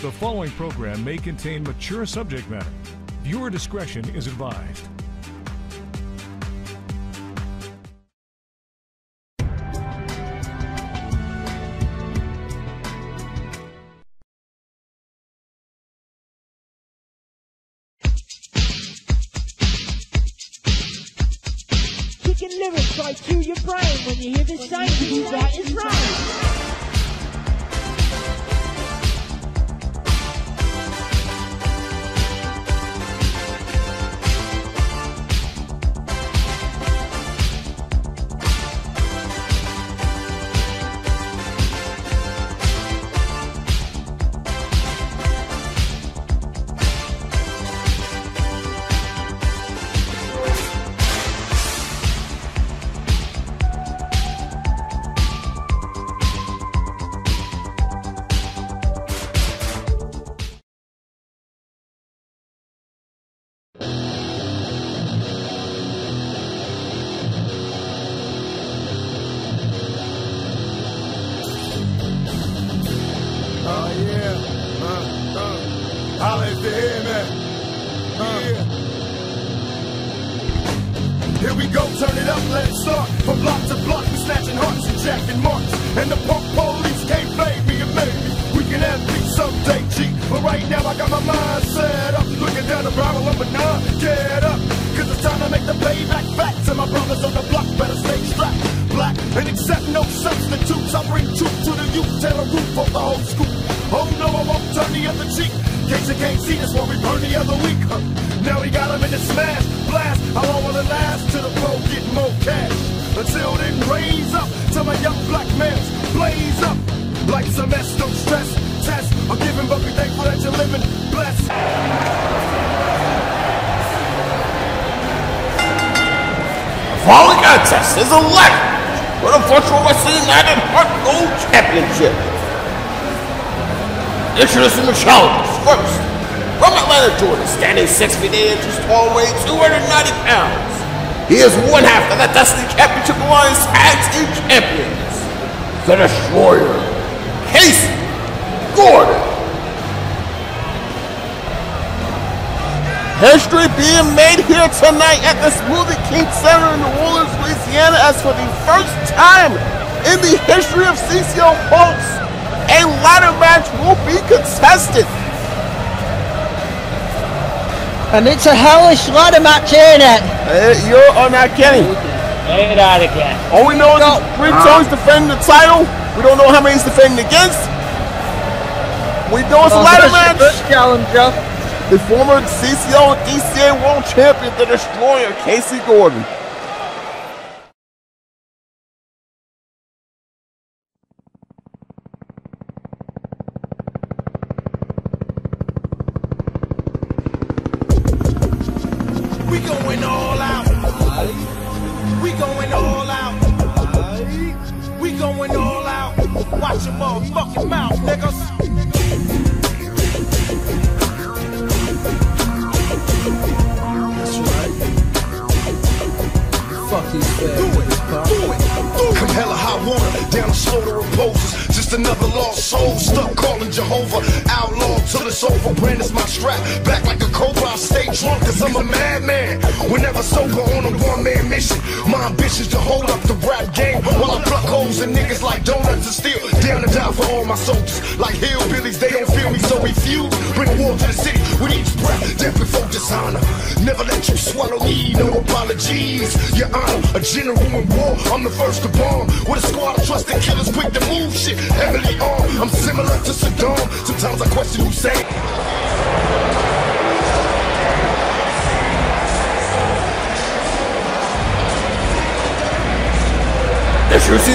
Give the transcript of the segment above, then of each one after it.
The following program may contain mature subject matter. Viewer discretion is advised. Kicking lyrics right through your brain when you hear this sign, you that is right. Introducing the challengers first, from Atlanta, Georgia, standing 6'8" tall, weighing 290 pounds. He is one half of the Destiny Championship Alliance Tag Team Champions, the Destroyer, Casey Gordon. History being made here tonight at the Smoothie King Center in New Orleans, Louisiana, as for the first time in the history of CCO Pulse, a ladder match will be contested. And it's a hellish ladder match, ain't it? You're on that, Kenny. Ain't that again. All we know is three toes defending the title. We don't know how many he's defending against. We know it's a ladder match. Challenger, the former CCO and DCA World Champion, the Destroyer, Casey Gordon.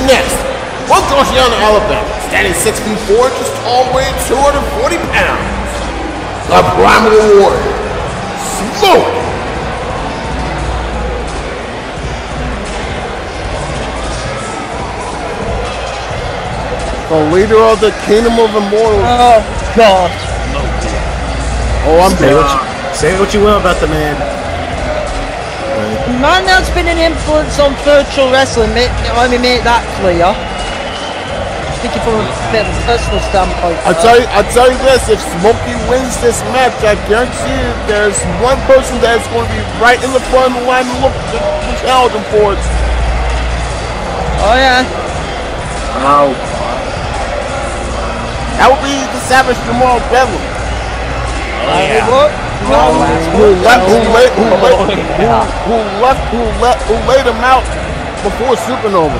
Next, from Georgiana, Alabama, standing 6'4", just tall, weighing 240 pounds, the Primal Warrior, Smoke. The leader of the Kingdom of Immortals. Oh God! Oh, I'm dead. Say what you will about the man. Man, that's been an influence on virtual wrestling, let me make that clear. thinking from a personal standpoint. I tell you this, if Smokey wins this match, I guarantee you there's one person that's going to be right in the front line looking to challenge him for it. Oh yeah. Wow. That would be the Savage Jamal Bevel. Oh yeah. Who laid him out before Supernova?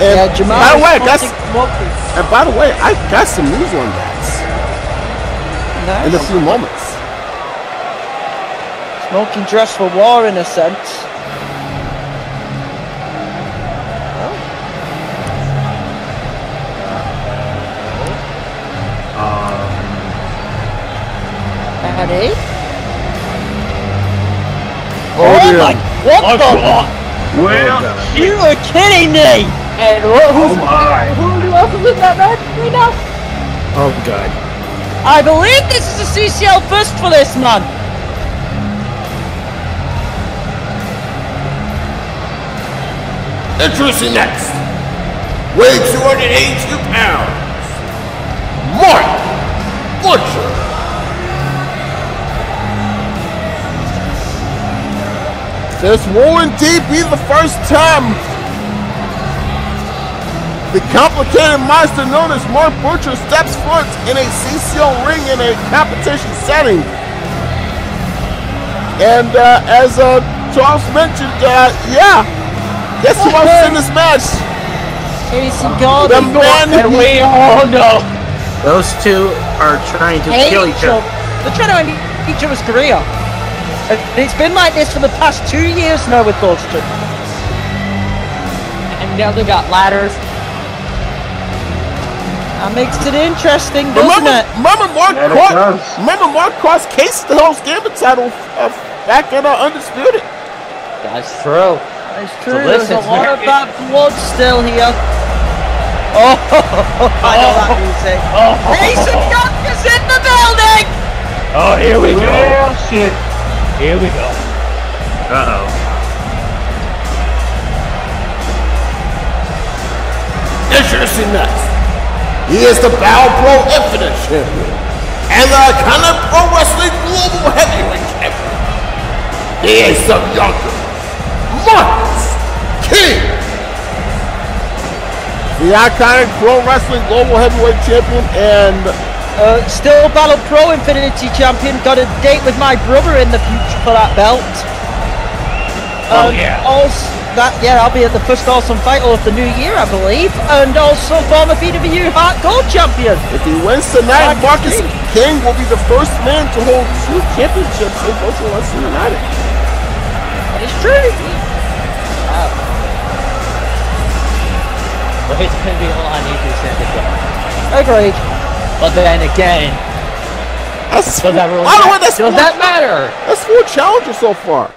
And yeah, Jamal, by the way, I got some news on that in a few moments. Smoking dressed for war in a sense. Oh my, what the? You were kidding me! And who else was in that match right now? Oh god. I believe this is a CCL first for this man! Introducing next! Weighing 282 pounds! Mark Butcher! This will indeed be the first time the complicated monster known as Mark Butcher steps foot in a CCL ring in a competition setting. And as Charles mentioned, yeah, guess who else is in this match? Casey Gordon. The man that we all know. Those two are trying to kill each other. They're trying to end each other's career. It's been like this for the past 2 years now with those two. And now they've got ladders. That makes it interesting, doesn't it? Remember Mark Cross cased the Hell's Gambit title back in Undisputed. That's true. That's true. So listen, there's a lot of bad blood still here. Oh, I know that music. Mason Young is in the building! Oh, here we go. Oh, shit. Here we go. Uh-oh. Interesting next. He is the Battle Pro Infinite champion and the Iconic Pro Wrestling Global Heavyweight champion. He is the younger Marcus King. The Iconic Pro Wrestling Global Heavyweight champion and... still Battle Pro Infinity champion. Got a date with my brother in the future for that belt. Oh yeah. Also, I'll be at the first Awesome Fight of the new year, I believe. And also former PW Heart Gold champion. If he wins tonight, Marcus King will be the first man to hold two championships in Virtual Wrestling United. It's true. Wow. Well, it's going to be all I need to say again. Agreed. But then again, does that matter? That's four challenges so far.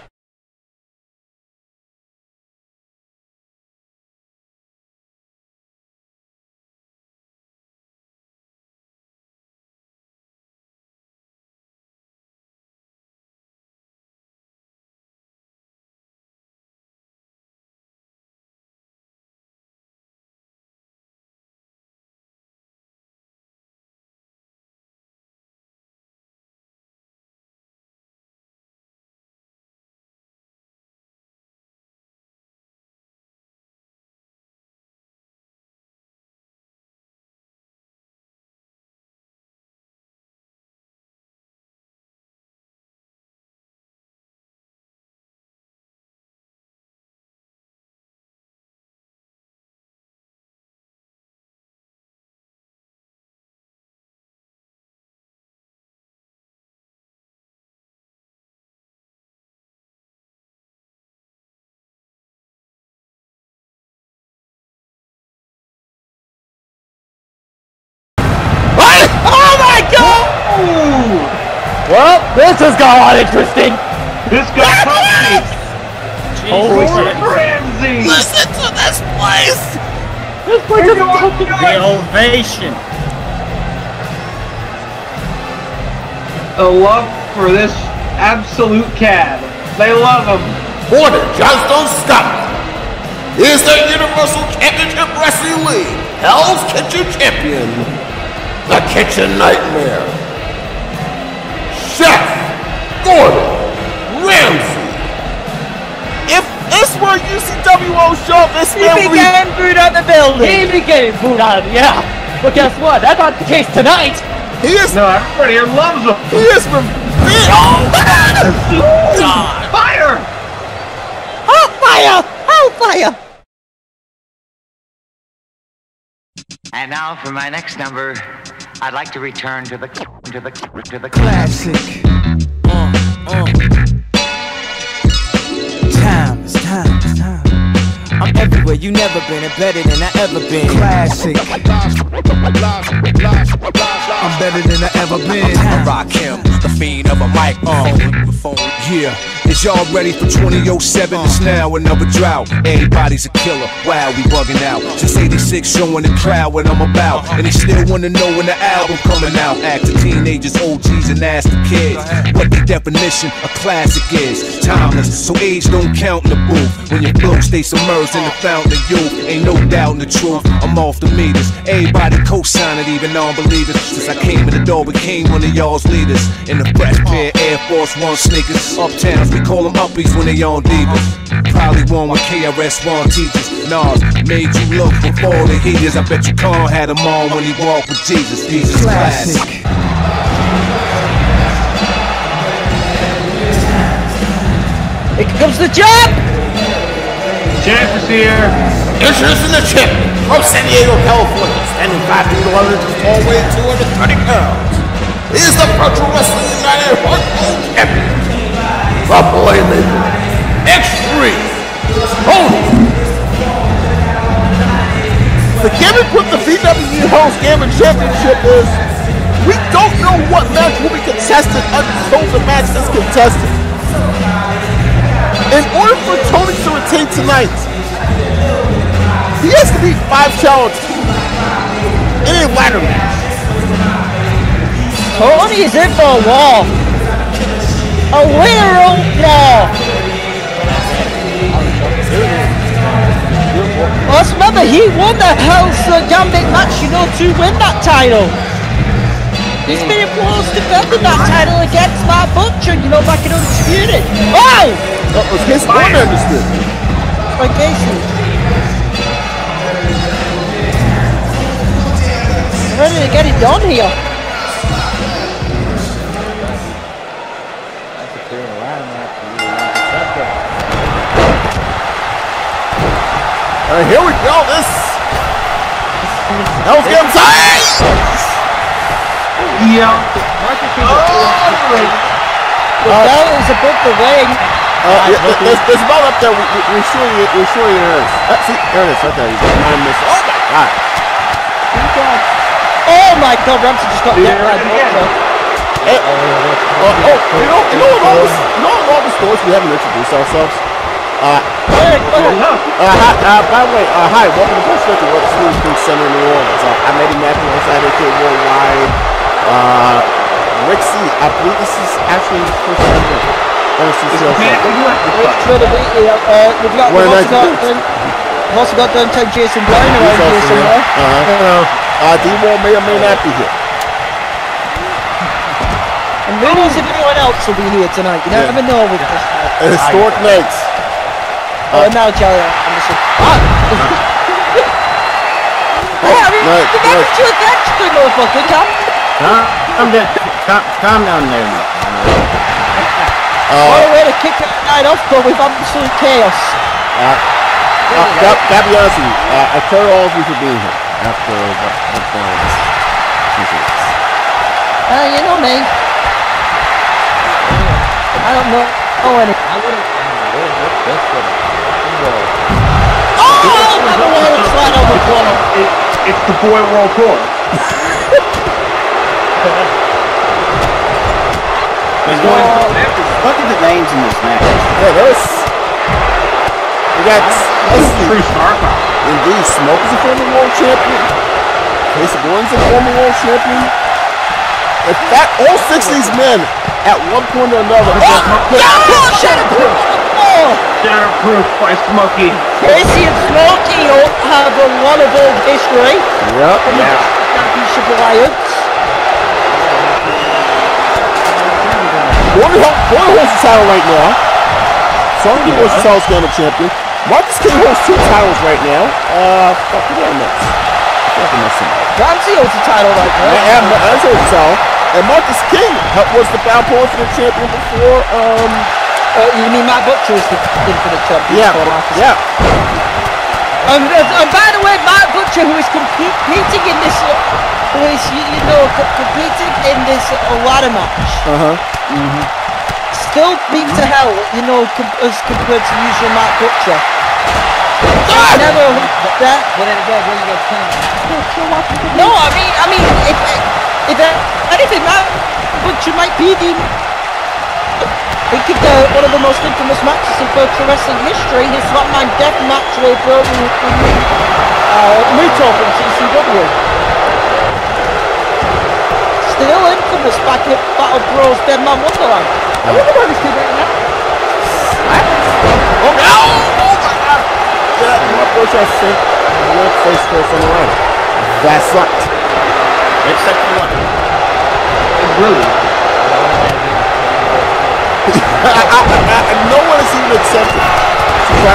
Well, this has got interesting. This got complicated. Holy shit. Ramsay. Listen to this place. This place is fucking elevation. The love for this absolute cad. They love him. Order, Johnstone, stop. is the Universal Championship Wrestling League Hell's Kitchen Champion, the Kitchen Nightmare, Chef Gordon Ramsay. If this were UCWO show, this man would be getting booed out of the building. He would be getting booed out, yeah. But guess what? That's not the case tonight. He is. No, everybody here loves him. He is from. Oh, God. Fire! Oh, fire! Oh, fire! And now for my next number, I'd like to return to the classic. Time. I'm everywhere you never been, and better than I ever been. Classic. I'm better than I ever been. I rock him, the fiend of a mic on. Yeah, is y'all ready for 2007? It's now another drought. Everybody's a killer. Wow, we bugging out. Since 86, showing the crowd what I'm about. And they still wanna know when the album coming out. Acting teenagers, OGs, and ask the kids what the definition of classic is. Timeless, so age don't count in the booth. When your flow stays submerged in the fountain of youth, ain't no doubt in the truth. I'm off the meters. Everybody co-signing, even non-believers. Since I came in the door, became one of y'all's leaders. In the fresh pair, Air Force One sneakers. Uptowns, we call them uppies when they on divas. Probably one with KRS-One teachers. Nas made you look before the heaters. I bet you Khan had them on when he walked with Jesus. Jesus classic. Here comes the champ! Champ is here. Introducing the champ from San Diego, California. Standing 5'11", always 230 pounds. He is the Virtual Wrestling United Hardcore Champion. The boy legend, X3, Tony. The gimmick with the VW Hell's Gambit Championship is we don't know what match will be contested until the match is contested. In order for Tony to retain tonight, he has to beat 5 challenges in a ladder match. Tony is in for a wall. A literal wall. Let's remember, he won the Hell's Gambit match, you know, to win that title. He's been imposed defending that title against Matt Butcher, you know, back in Undisputed. Oh! That was his one, understood. By Casey. Ready to get it done here. Here we go, this Hell's Gambit time! Yeah. That is above the ring. There's a ball up there, we're sure it is. See, there it is, right there. Oh my God. Oh my God, Ramsay just got hit by the ball. You know, in all the stories we haven't introduced ourselves. By the way, hi, welcome to the World Smoothie King Center in New Orleans. I'm Eddie Matthew, IDK Worldwide. Rixie, I believe this is actually the first time I've We've also got Dante Jason Brown around here somewhere. D-Wall may or may not be here. And who knows if anyone else will be here tonight? You never know with this night. A historic night. Oh, now Jerry, I'm just like, calm down there. What a way to kick that night off, but with absolute chaos. That'd be awesome. I tell all of you for being here. After what's going on with this. You know me. I don't know. Oh, any. It's the boy World Tour. Look at the names in this match. Yeah, that's true sharp. Indeed, Smoke is a former world champion. Casey Gordon's a former world champion. In fact, all 6 of these men at one point or another. Oh, They're approved by Smokey. Casey and Smokey have a wonderful history. Yep. And yeah. Championship Alliance. Gordon holds the title right now. Smokey was the Hell's Gambit champion. Marcus King holds two titles right now. Fuck, who did I miss? Ramsay holds the title right now. Yeah, Ramsay holds the title. And Marcus King was the Battle Pro Infinite champion before, you mean Matt Butcher is the Infinite champion? Yeah, yeah. And by the way, Matt Butcher, who is competing in this, a ladder match. Still beat to hell, you know, as compared to usual Matt Butcher. Ah! Never that. No, I mean, if anything, Matt Butcher might be the. He could do one of the most infamous matches in virtual wrestling history, his flatline death match with Gordon Muto from CCW. Still infamous back at Battle Bros Dead Man Wonderland. I wonder why he's doing that. Oh, no! Oh my god! Yeah, my boy has sent one face first on the line. That sucked. Except for one. It really. No one has even accepted. I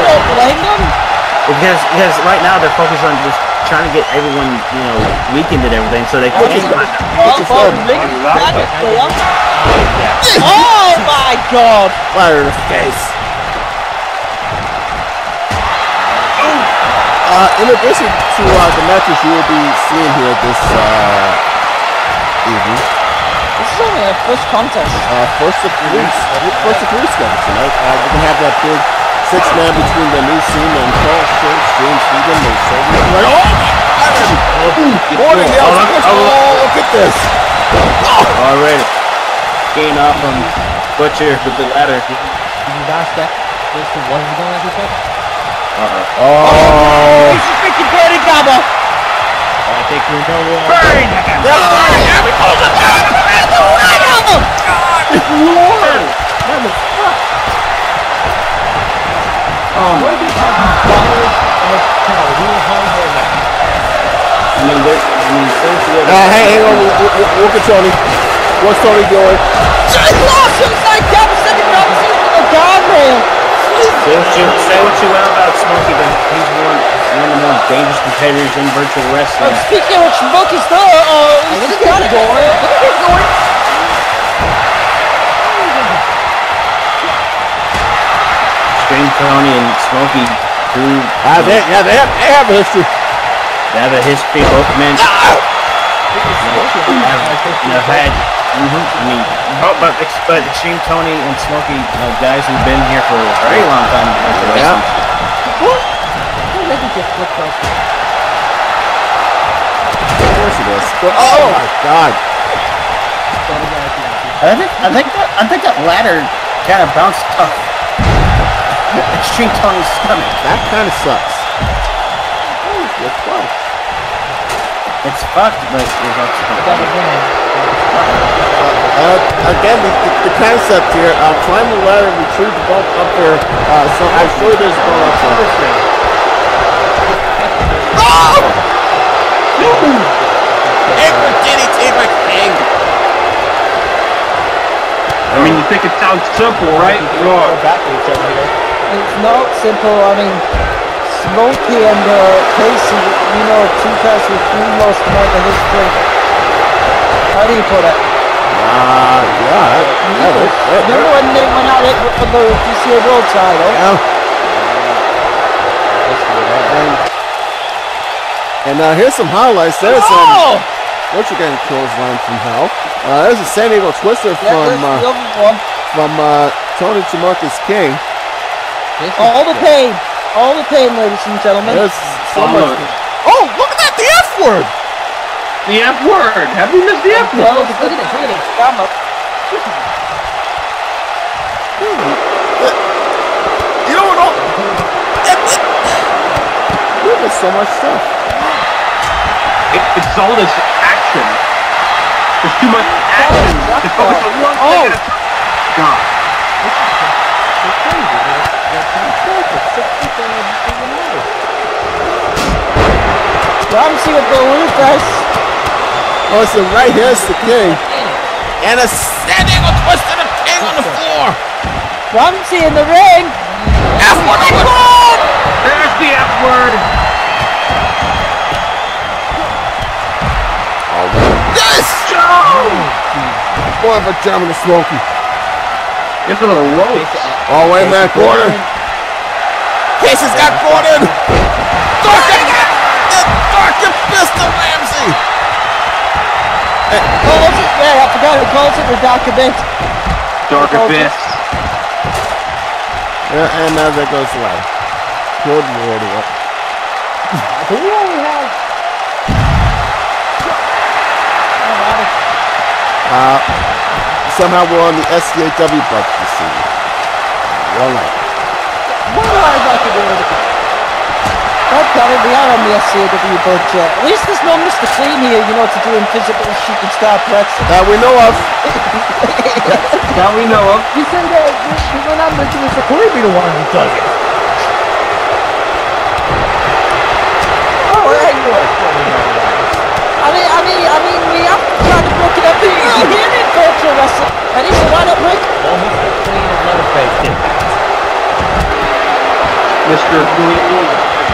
don't blame them. Because right now they're focused on just trying to get everyone, you know, weakened and everything, so they can. Oh my god! Fire in the face. In addition to the matches you will be seeing here this evening. This is only our first contest. First of three games tonight. We're gonna have that big six-man between The New Scene and Charles Schultz, James Steven, and Soul Reaper. Oh, look at this! Alright. Gain off from Butcher with the ladder. Did you not step? This was going like this? This is freaking Gordon Ramsay! I think we know what. Burn! Look at Tony. What's Tony doing? Just lost him like that. Say what you want about Smokey, but he's one of the most dangerous competitors in virtual wrestling. Oh, speaking of Smokey's though, look at him going. Look at him going. Strange Tony and Smokey drew. They have a history. They have a history, both men. But Extreme Tony and Smokey, guys who've been here for a very long time. Yeah. Of course it is. Oh my god. I think that ladder kind of bounced off Extreme Tony's stomach. That kind of sucks. Oh, that's fun. It's fucked, but it's also again, the concept here, climb the ladder and retrieve the ball up there. So I'm sure there's a ball up there. Oh! Edward did it in my thing! I mean, you think it sounds simple, right? No. It's not simple, I mean... Smokey and Casey, you know, 2003 most amount of history. How do you put it? Yeah. Remember when they went at it for the TCO World title? And now here's some highlights. There's what's your game clothesline from hell? There's a San Diego Twister from Tony to Marcus King. All the pain. All the pain, ladies and gentlemen. Oh, look at that! The F word! The F word! Have you missed the F word? Look at it, look at it. You know what? Look at so much stuff. It's all this action. There's too much action. Oh! God. This is just crazy. Promising a balloon press. Oh, it's the right here's the king. And a standing or twisted a king on the floor. Promising in the ring. F-word! There's the F-word. Yes! Oh, boy, for German is smoky. Into the ropes. All the way back Gordon. Casey's got Gordon. Dark and fist of Ramsay. I forgot who calls it the Dark Abyss. Dark Abyss. Yeah, and now that goes away. Good lord. Who only has? Somehow we're on the SCAW button this evening. Well, what do I got to do with it? We are on the SCAW budget. At least there's no Mr. Clean here, you know, to do invisible shooting star press. That we know of. That we know of. You said that we're not making Mr. Clean be the one who does it. Oh, hey, you are. I mean, we have to try to book it up here. You hear me, Virtual Wrestling? And it's a lineup break. Oh, Mr. Clean is not a fake hit. Mr. Clean.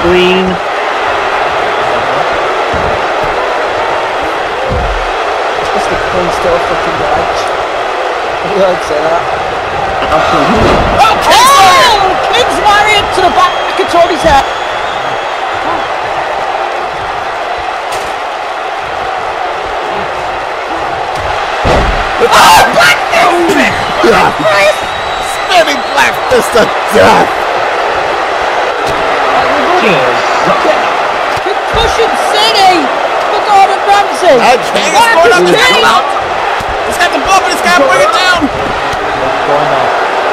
Mr. Clean still fucking large. You don't say that. Absolutely. Oh, King's Marion to the back of Tony's head. Oh, black fist! Yeah. Spinning black fist to death! Concussion City! For Gordon Ramsay! It's going up to come out! It's got the bump and it's got to bring it down! What's going on?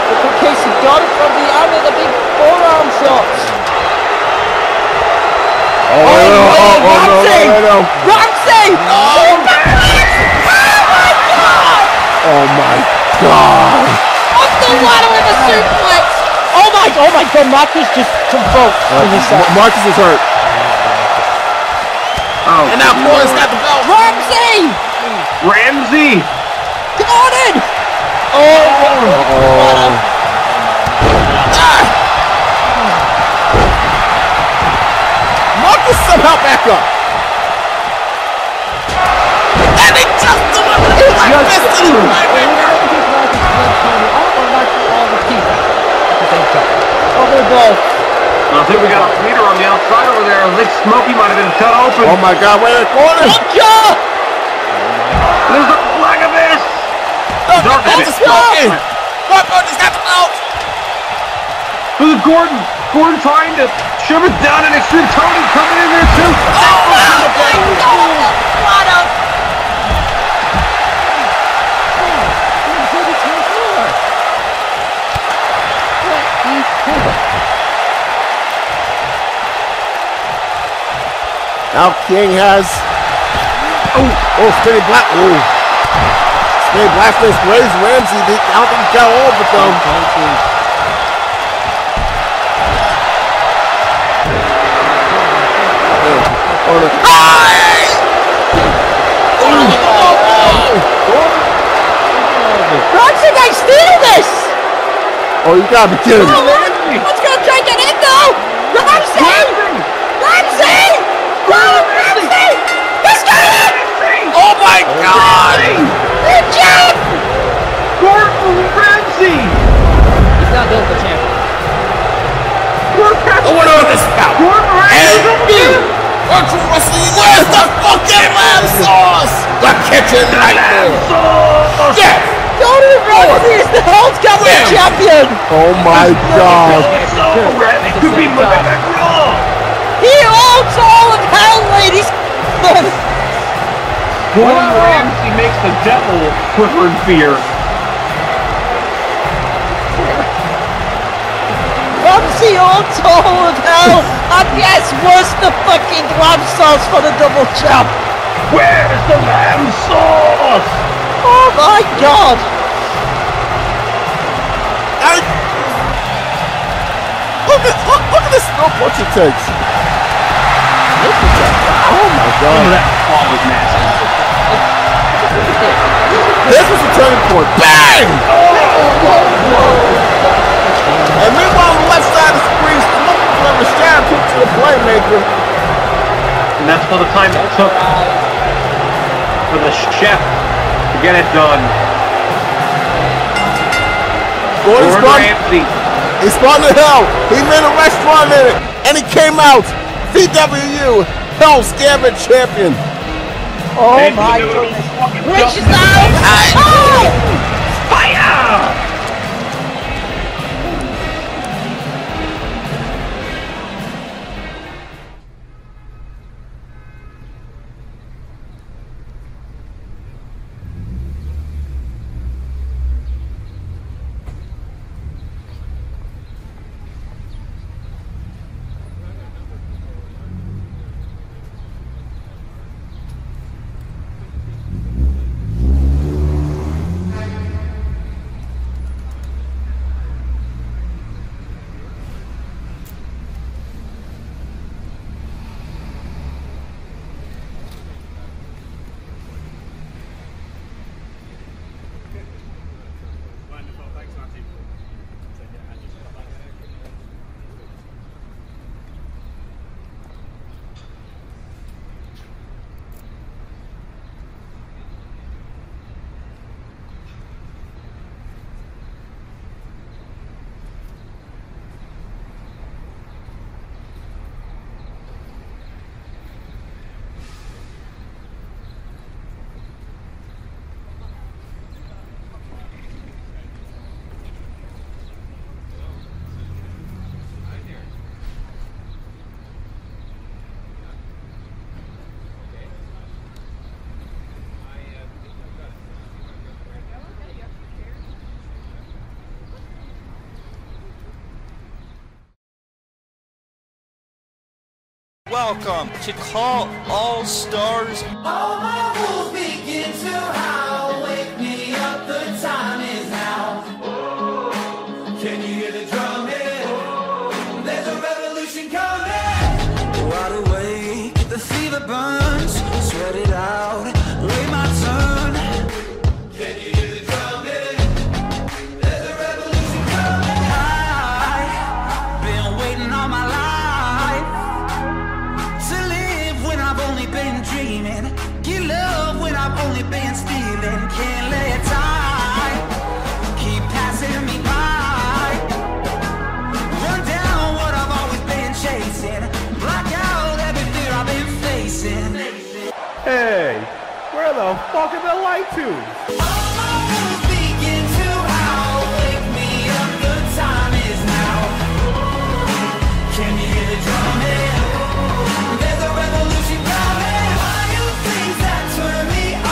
Look at Casey Gordon from the arm of the big forearm shots! Oh, no. Ramsay! Oh my God! Up the ladder with a suplex! Oh my God! Marcus just convulsed. Marcus is hurt. Oh. And now Gordon's got the belt. Ramsay. Gordon. Oh. Ah. Marcus somehow back up. And he just delivered a black fist into my finger. Oh, they're both. I think we got a leader on the outside over there. I think Smokey might have been cut open. Oh my God, wait a corner. There's a black abyss. Dark abyss. Smokey. Gordon's got the belt. Look at Gordon. Gordon trying to shove it down and extreme. Tony coming in there too. Oh my God. Now King has Spinning black fist raised Ramsay. I don't think he got all but them. Ramsay might steal this! Oh, you gotta be kidding me. Let's go try to get in though! Ramsay! Ramsay! He's got it! Oh my God! Good job! Gordon Ramsay! He's not built for champion. I wonder what this is about. Virtual Wrestling, where's the fucking lamb sauce? The Kitchen Nightmare! Yes! Gordon Ramsay is the Hell's Gambit champion! Oh my God! It could be moving back wrong! He owns all of hell, ladies! Gordon Ramsay makes the devil quiver in fear. Ramsay owns all of hell! And yes, where's the fucking lamb sauce for the double champ? Where's the lamb sauce? Oh my God! how much it takes. Oh my God. Remember that fall was nasty. This was the turning point. Bang! And meanwhile, on the left side is squeezed from the stab hook to the playmaker. And that's all the time it took for the chef to get it done. Gordon Ramsay. He spawned it out. He made a restaurant in it. And he came out. VWU Hell's Gambit champion. Oh my goodness. Gracious eyes. Oh! Fire! Welcome to Call All Stars. All my wolves begin to howl. Wake me up, the time is now. Oh, can you hear the drumming? Oh, there's a revolution coming. Wide awake, the fever burns. Sweat it out, wait my turn. Can you hear the drumming? There's a revolution coming. I've been waiting all my life. Can't let time keep passing me by. Run down what I've always been chasing. Block out every fear I've been facing. Hey, where the fuck are the light tubes? All my wolves begin to howl. Wake me up, the time is now. Can you hear the drumming? There's a revolution coming. Why do things that turn me on?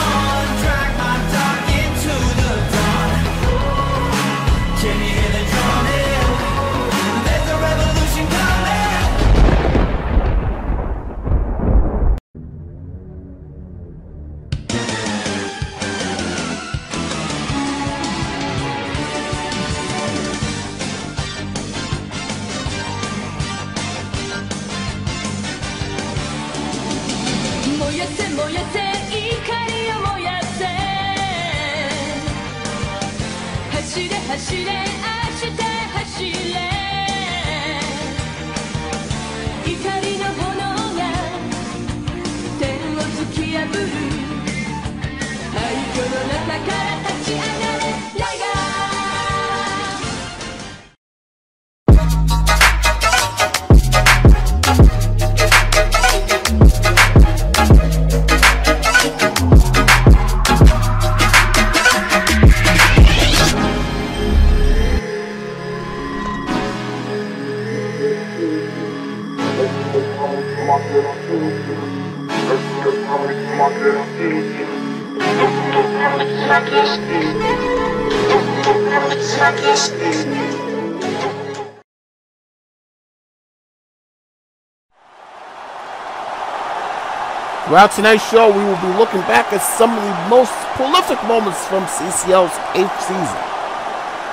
Throughout tonight's show, we will be looking back at some of the most prolific moments from CCL's 8th season.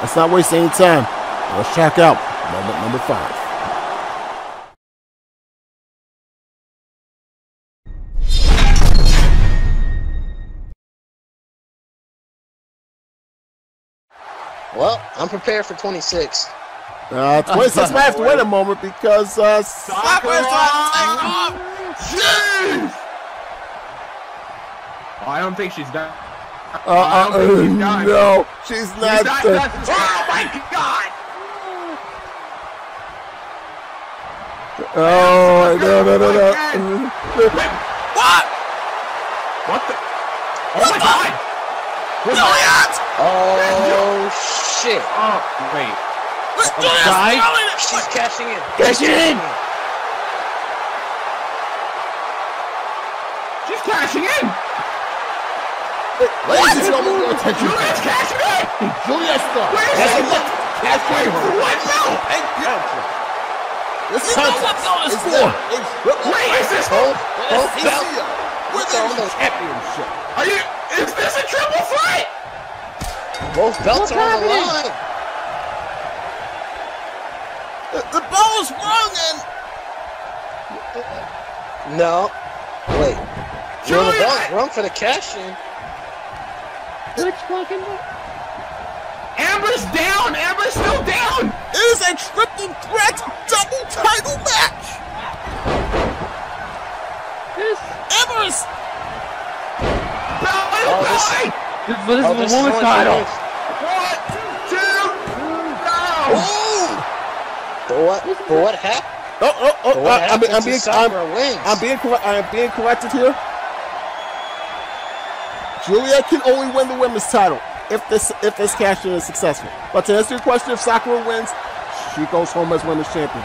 Let's not waste any time. Let's check out moment number 5. Well, I'm prepared for 26. 26 might have to wait a moment because Sakura's trying to take off. Jeez! Oh, I don't think she's done. No, she's not. Oh my God! Oh no! What? What the? Oh my God! Juliet! Oh shit! Oh wait. Let's do this! She's cashing in. Cashing in. She's cashing in. Ladies and gentlemen, Juliet's cashing in! Juliet Starling! Wait a second! That's wait for what belt? And counter. This is what belt is for! Wait, is this both belts? With the championship! Are you... Is this a triple threat? Both belts are on the line! The bell is wrong and... No. Wait. Juliet! The bell's wrong for the cash-in. Amber's down! Amber's still down! It is a triple threat double title match! This... Amber's... This is a woman's title! 1, 2, 3! Oh! What happened? I'm being corrected here. Juliet can only win the women's title if this cash-in is successful. But to answer your question, if Sakura wins, she goes home as women's champion.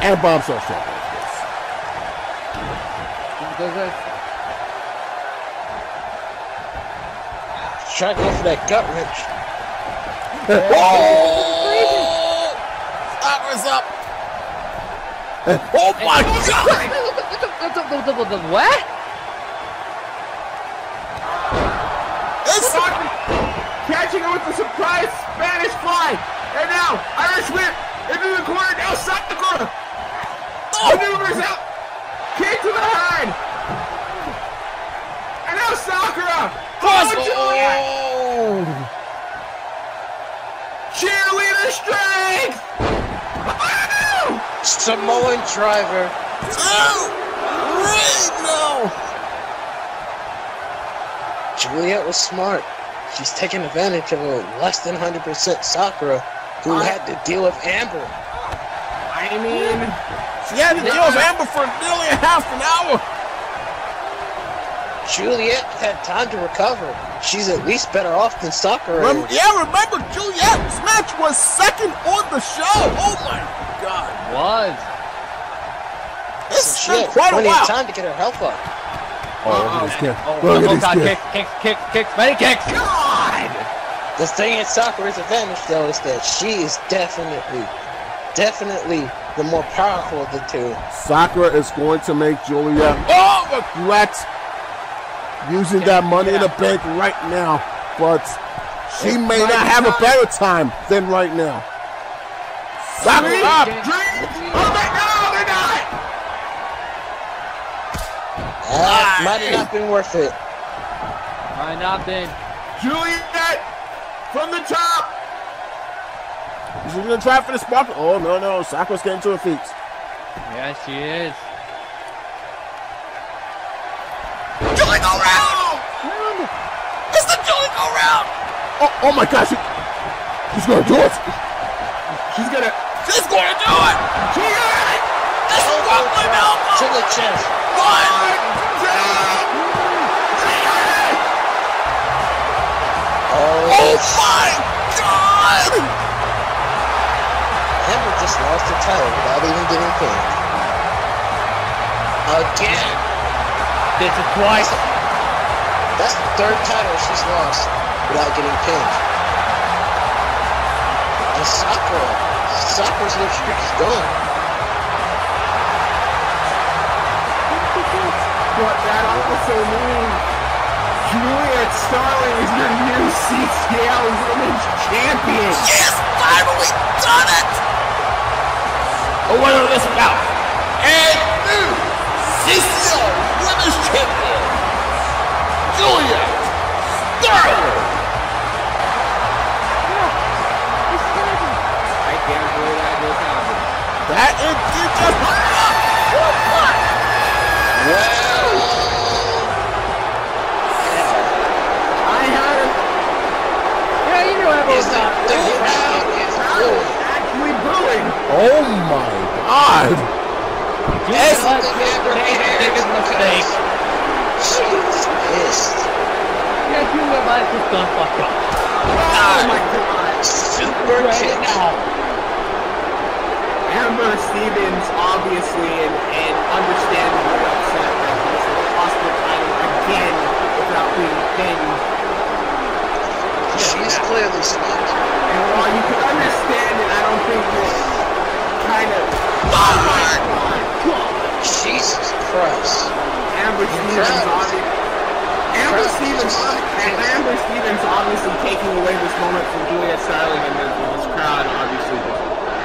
And bombs her champion. Try to go for that gut wrench. Sakura's up. Oh my God! What? Catching her with the surprise Spanish fly, and now Irish whip into the corner. Now Sakura maneuvers out, kick to the hide, and now Sakura. Oh, cheerleader strength. Samoan driver. Juliet was smart. She's taking advantage of a less than 100% Sakura, who had to deal with Amber. I mean, she had to deal with Amber for nearly half an hour. Juliet had time to recover. She's at least better off than Sakura. Remember, Juliet's match was second on the show. Oh my God. It's been quite a while. She had plenty of time to get her health up. Kick, many kicks. God! The thing in Sakura's advantage, though, is that she is definitely the more powerful of the two. Sakura is going to make Juliet regret using that money in the bank right now, but she may not have a better time than right now. Sakura up! Might have not been worth it. Might not been. Juliet from the top. She's gonna try for the sparkle. Oh no, Sakura's getting to her feet. Yes, she is. Julie go round! It's the Julie go round! Oh my gosh! She's gonna do it! She's gonna do it! She got it! This is what my mouth! To the chest. 1, 2, 3! Oh my God! Amber just lost her title without even getting pinned. Again! This is twice. That's the third title she's lost without getting pinned. And Sakura's little streak is gone. But that also means Juliet Starling is your new CCL Women's Champion! Yes! Finally done it! Oh, what is this about? And new CCL Women's Champion, Juliet Starling! Oh my God! Yes, I made a mistake. She's pissed. Yeah, you know my sister's gone fucked up. Oh my God! Super kick out. Amber Stevens obviously and understandably upset that this is a possible title again without being pinned. She's clearly stuck. And while you can understand it, I don't think we'll. Kind of. Oh my God! Jesus Christ! Amber Stevens obviously taking away this moment from Juliet Starling and this crowd obviously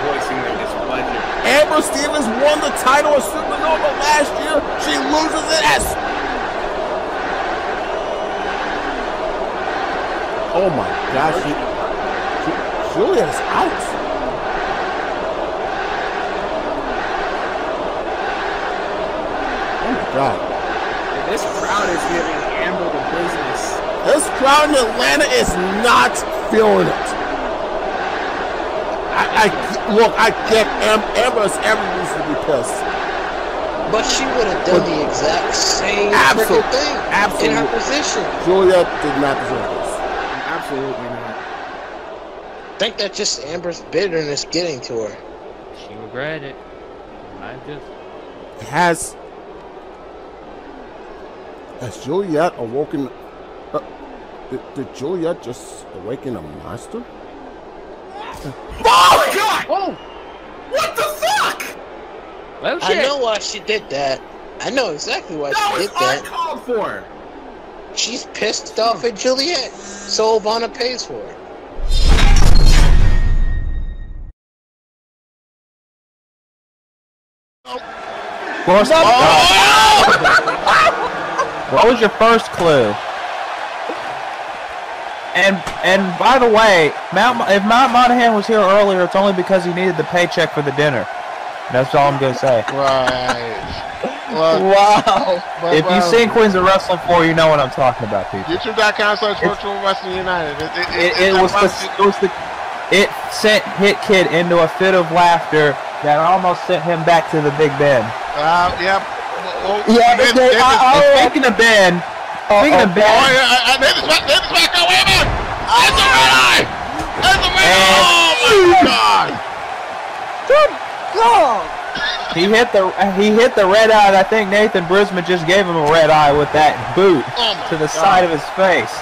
voicing their displeasure. Amber Stevens won the title of Supernova last year. She loses it as. Oh my gosh! Juliet is out. God. This crowd is giving Amber the business. This crowd in Atlanta is not feeling it. I get Amber is every reason to be pissed. But she would have done the exact same freaking thing in her position. Juliet did not deserve this. Absolutely not. I think that's just Amber's bitterness getting to her. She regretted it. Has Juliet awoken? Did Juliet just awaken a monster? Oh my God! Whoa. What the fuck? Well, shit. I know why she did that. I know exactly why she did that. That was uncalled for. She's pissed off at Juliet, so Ivana pays for it. What was your first clue? And by the way, if Mount Monahan was here earlier, it's only because he needed the paycheck for the dinner. That's all I'm gonna say. Right. Look, wow. But, if you've seen Queens of Wrestling 4, you know what I'm talking about, people. YouTube.com/Virtual Wrestling United. It sent Hit Kid into a fit of laughter that almost sent him back to the Big Ben. Yep. Yeah, speaking of Ben, oh my God! Good God! He hit the red eye, and I think Nathan Brisman just gave him a red eye with that boot to the side of his face.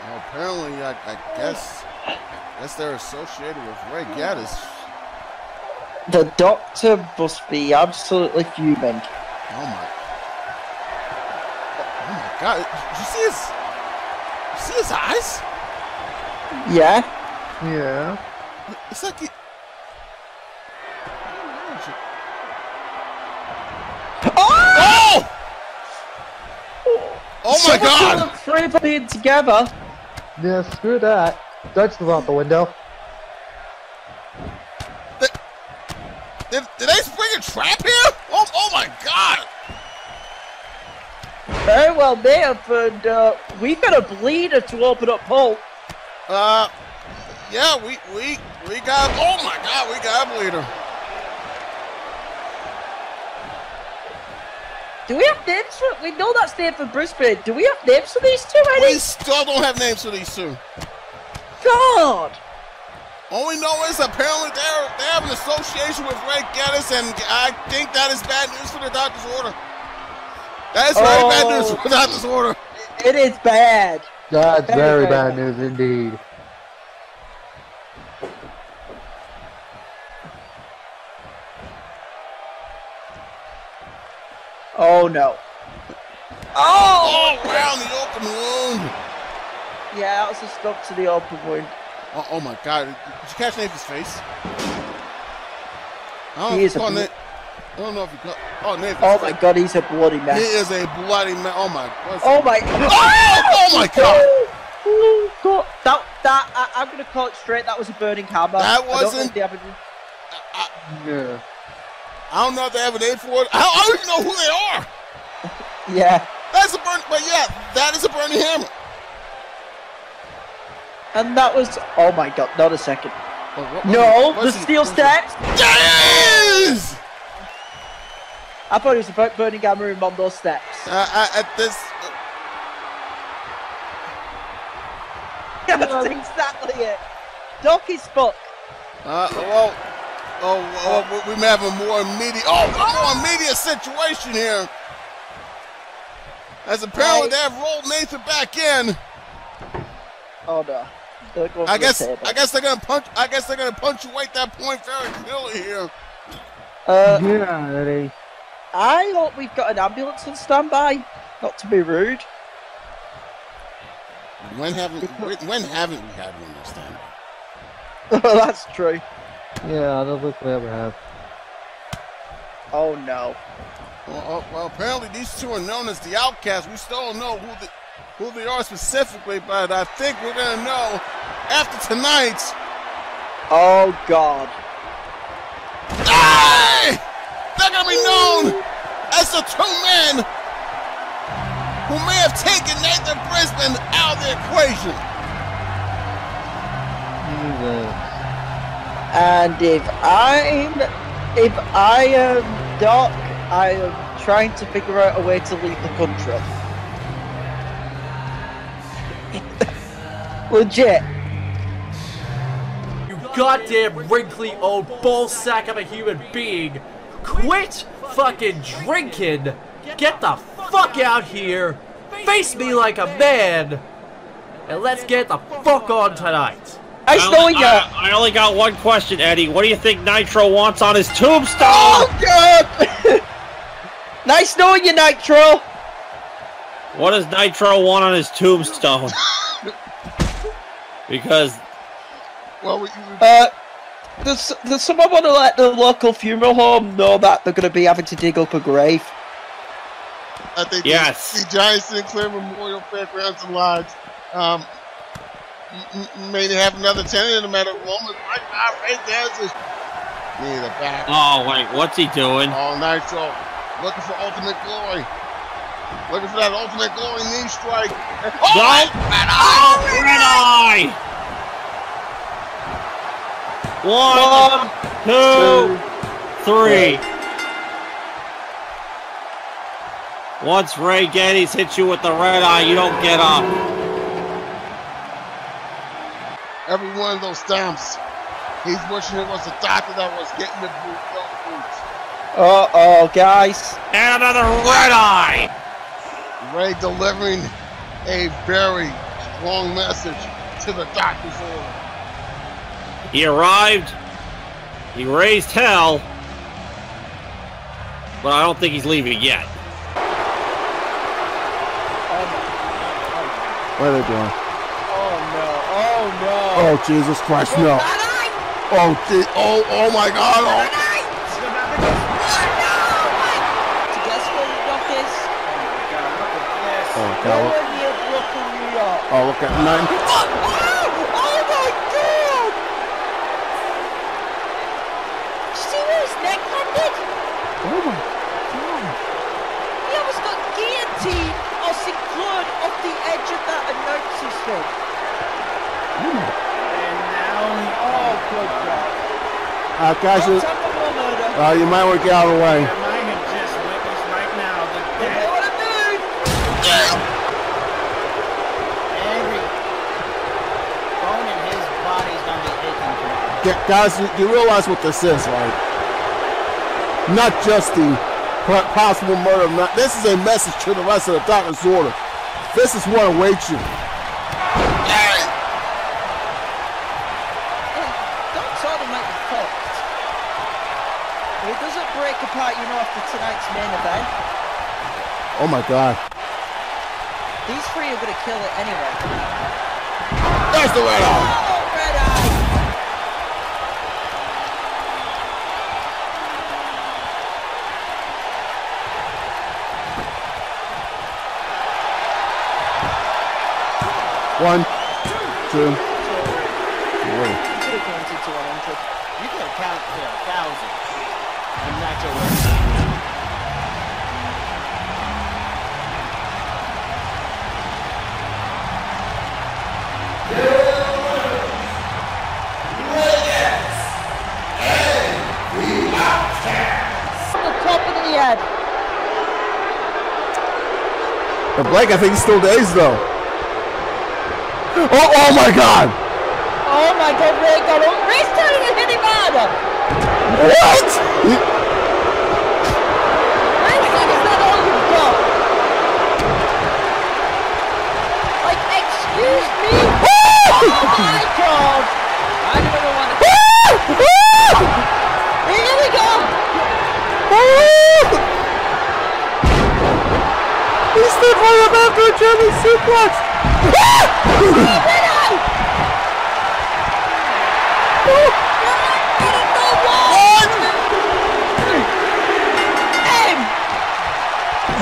Well, apparently, I guess. Unless they're associated with Ray Geddes. The doctor must be absolutely fuming. Oh my God! Did you see his? You see his eyes? Yeah. It's like he... Oh! Oh my God! Three bleed together. Yeah, screw that. Dutchman's out the window. Did they spring a trap here? Oh my God! Very well there, but we got a bleeder to open up hole. Yeah, we got. Oh my God, we got a bleeder. Do we have names for? We know that's there for Brisbane. Do we have names for these two? We still don't have names for these two. God! All we know is apparently they have an association with Ray Geddes, and I think that is bad news for the Doctor's Order. That is very bad news for the Doctor's Order. It is bad. That's very bad news indeed. Oh no. Oh! Oh, around the open wound. Yeah, that was a stop to the open wound. Oh my God! Did you catch Nathan's face? I don't know if you caught. Oh, Nathan. Oh my God, he's a bloody mess. He is a bloody mess. Oh my God. Oh my God. Oh my God. That, I'm going to call it straight, that was a burning hammer. That wasn't... Yeah. I don't know if they have an A for it. I don't even know who they are. Yeah. That's a burning... But yeah, that is a burning hammer. And that was... Oh my god, not a second. The steel steps! Yes! I thought it was about burning hammer in Mondo steps. That's exactly it. Donkey Spock. We may have a more immediate, situation here. As apparently they have rolled Nathan back in. Oh no. I guess they're gonna punch. I guess they're gonna punctuate that point very clearly here. I hope we've got an ambulance on standby. Not to be rude. When haven't we had one this time? Well, that's true. Yeah, I don't think we ever have. Oh no. Well, apparently these two are known as the Outcasts. We still don't know who they are specifically, but I think we're gonna know after tonight. Oh god. Aye! They're gonna be known as the two men who may have taken Nathan Brisbane out of the equation. Jesus. And if I am Doc, I am trying to figure out a way to leave the country. Legit. You goddamn wrinkly old ballsack of a human being. Quit fucking drinking. Get the fuck out here, face me like a man, and let's get the fuck on tonight. I only got one question, Eddie. What do you think Nitro wants on his tombstone? Oh god! Nice knowing you, Nitro. What does Nitro want on his tombstone? Because does someone want to let the local funeral home know that they're going to be having to dig up a grave? I think the Giant Sinclair Memorial Fairgrounds and Lodge may have another tenant in a matter of moments. Oh wait, what's he doing? Oh, Nitro, looking for ultimate glory, looking for that ultimate glory knee strike. Oh, red eye! One, two, three. Once Ray Geddes hits you with the red eye, you don't get up. Every one of those stomps, he's wishing it was the doctor that was getting the boots. Uh-oh, guys. And another red eye! Ray delivering a very strong message to the doctor's order. He arrived, he raised hell, but I don't think he's leaving yet. What are they doing? Oh no! Oh no! Oh Jesus Christ! No! Oh my God! Oh no! Guess where the Doc is? Oh God! Nowhere near Brooklyn, New York. Oh look at nine. Oh my God! Did you see where his neck landed? Oh my God! He almost got guillotined or secured off the edge of that. And now, good God. Guys, you might want to get out of the way. I have just witnessed right now the death. What a dude! Every bone in his body's going to be aching. Yeah, guys, you realize what this is, right? Not just the possible murder. This is a message to the rest of the Doctor's Order. This is what awaits you. Tonight's main event. Oh my God. These three are gonna kill it anyway. There's the red eye. Oh, red eye. One, two, Absolutely. You could have counted to 100. You could have counted to 1,000. And Nacho wins. The Blake, I think, still dazed though. Oh, oh my God! Oh my God, Ray got him. Ray's turning and hitting hard. What? Ray said, "Is that all you've got?" Like, excuse me. Oh my God! I never want to. Here we go. Oh. He stood right up after a German suplex!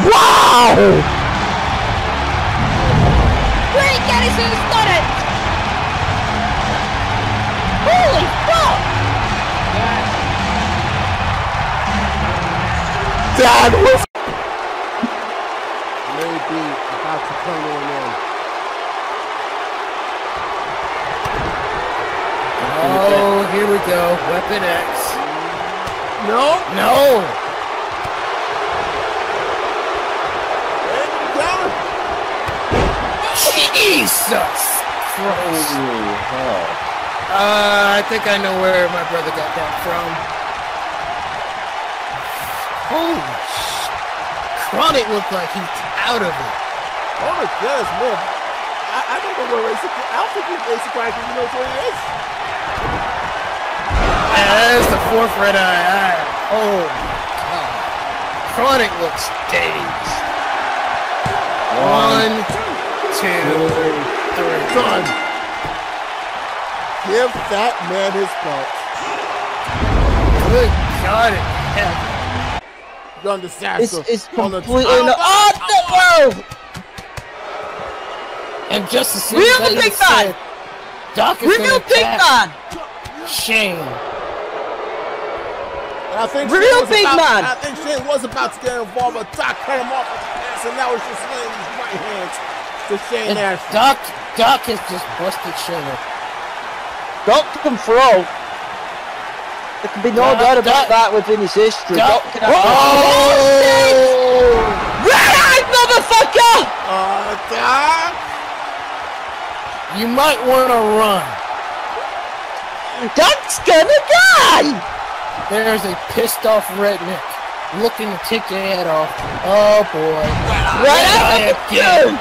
Wow! Ray Geddes has done it! Holy fuck! Dad was go. Weapon X. No. No. Jesus. Holy hell. I think I know where my brother got that from. Holy shit. Chronic looked like he's out of it. Oh my goodness, man. I don't know where Racer. I don't think he's Racer Prime even knows where he is. That's the fourth red eye. Oh my God. Chronic looks dazed. One, two, three. Done. Give that man his belt. Good God in heaven. Done disaster. It's completely off the road. And just as soon as I said, Doc is going to attack. Shame. And I think real big man. I think Shane was about to get involved, but Doc cut him off with his ass, and now it's just laying his right hands to Shane Nash. Doc has just busted Shane up. Doc can throw. There can be no doubt about that within his history. Doc can have Red-eyed motherfucker! Doc! You might want to run. Doc's gonna die! There's a pissed off redneck looking to take your head off. Oh boy. Right out of the game!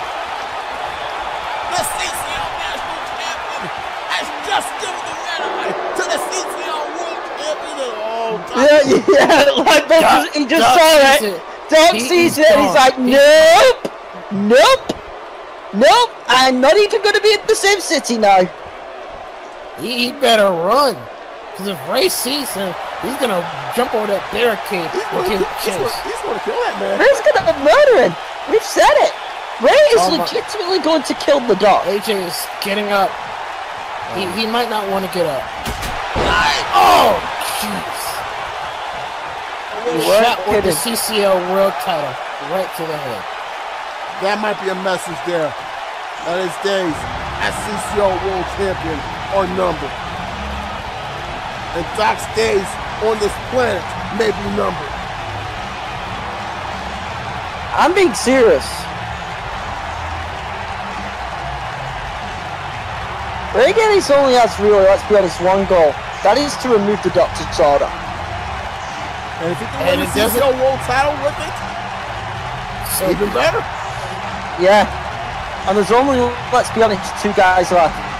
The CCL National Champion has just given the red eye to the CCL World Champion. Oh, God. Yeah, like Doc, he just saw it. Doc sees it and he's like, nope! Nope! Nope! I'm not even gonna be in the same city now. He better run, because if Ray sees him, he's going to jump over that barricade and give chase. He's going to kill that man. Ray's going to murder him. We've said it. Ray is legitimately going to kill the dog. AJ is getting up. He might not want to get up. Oh, jeez. Shot with the CCL World title right to the head. That might be a message there. That is days as CCL World Champion. Or number, and Doc's days on this planet may be numbered. I'm being serious. Ray Geddes only has really, let's be honest, one goal. That is to remove the Doctor's Order. And if he can win the CCL World title with it, it's even better. Yeah. And there's only, let's be honest, two guys left.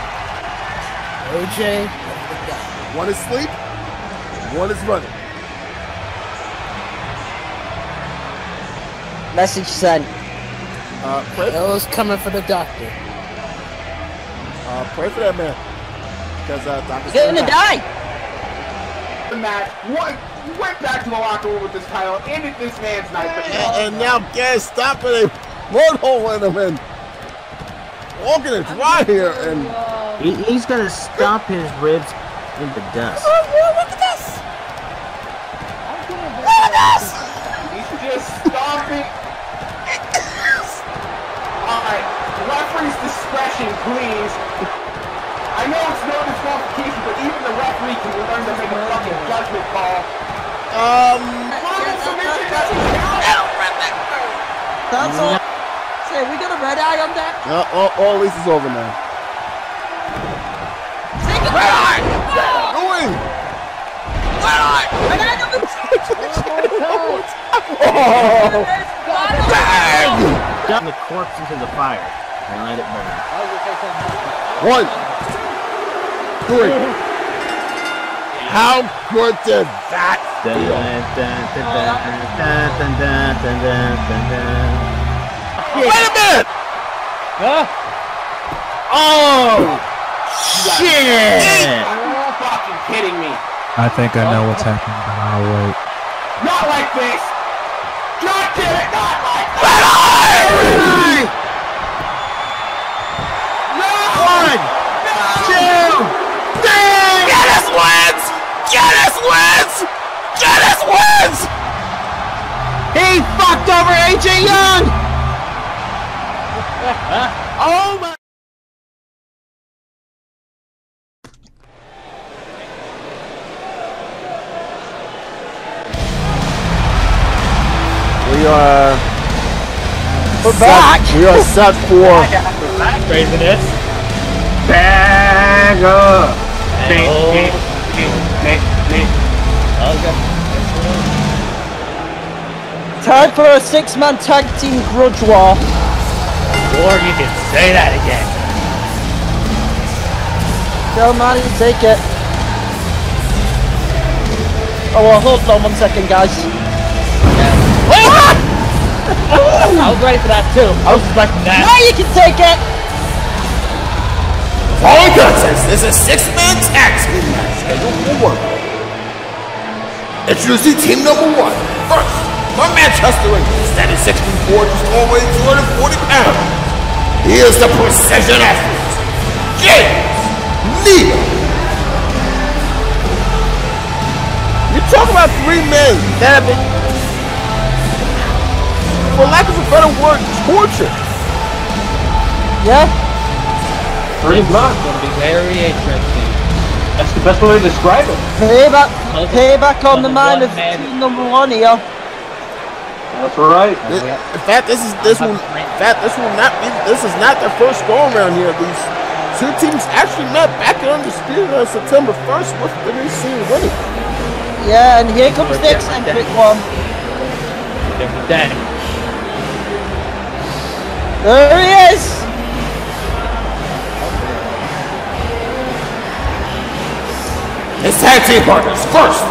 AJ, one is asleep, one is running. Message sent. Those coming for the Doctor. Pray for that man, because Doctor's gonna die. Matt, went back to the locker room with this title, ended this man's night. And now, guys, stop it! Blood hole in him and walking it dry here and. He's gonna stomp his ribs in the dust. Oh, whoa, look at this! Look at this! He's just stomping. Alright, referee's discretion, please. I know it's no disqualification, but even the referee can learn to make a fucking judgment call. That's all. Say, we got a red eye on that? All this is over now. Take a red eye! Red eye! Red eye on the bang! Dump the corpse into the fire and let it burn. 1, 2, 3. How good did that feel? Wait a minute! Huh? Oh! Shit! You're fucking kidding me. I think I know what's happening, but I'll wait. Not like this! God damn it! Not like this! No! 1, 2, 3! Geddes wins! Geddes wins! Geddes wins! He fucked over AJ Young! Oh my! We are set for craziness. Bang up! Time for a 6-man tag team grudge war. Or you can say that again. Tell Marty to take it. Oh, well, hold on 1 second, guys. Yeah. Wait! Ah! I was ready for that too. I was expecting that. Now you can take it! All I got says this is a 6-man tag team match scheduled for 1. Introducing team number 1. First, from Manchester, England, standing 6'4", just over 240 pounds. He is the precision athlete, James Neal. You're talking about 3 men that have been, for lack of a better word, tortured. Yeah? 3 months. It's going to be very interesting. That's the best way to describe it. Payback on the mind of team number 1 here. That's right. In fact, this is not their first go around here. These 2 teams actually met back in Undisputed on September 1st with the New Scene winning. Yeah, and here comes the eccentric one. There he is. His tag team partners first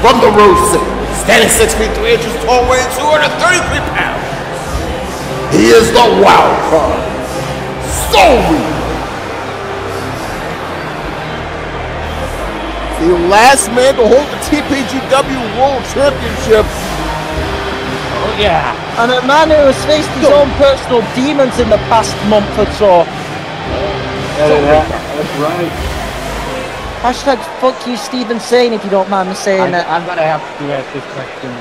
from the Rose City. Standing 6'3" tall, weighing 233 pounds. He is the wild card, Soul Reaper. The last man to hold the TPGW World Championship. Oh yeah. And a man who has faced his own personal demons in the past month or so. That's right. Hashtag fuck you Steven Sane if you don't mind me saying it. I'm gonna have to ask this question.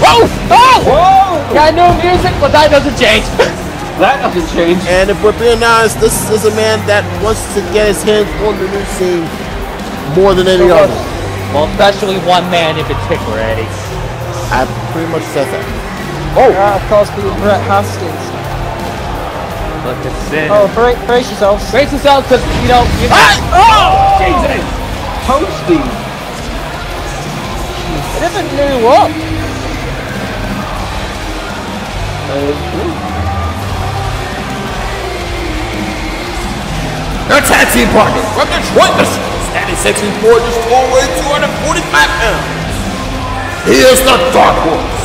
Whoa! Oh! Whoa! Got new music, but that doesn't change. That doesn't change. And if we're being honest, this is a man that wants to get his hands on the New Scene more than any other. Well, especially one man in particular, Eddie. I pretty much said that. Oh! Of course, being Brett Haskins. Look at this. Oh, brace yourselves. Brace yourselves, because, you know... Oh! Jesus! Toasty! I never knew what. Their tag team partner from Detroit, Michigan. Standing 6'4", just always 245 pounds. He is the Dark Horse,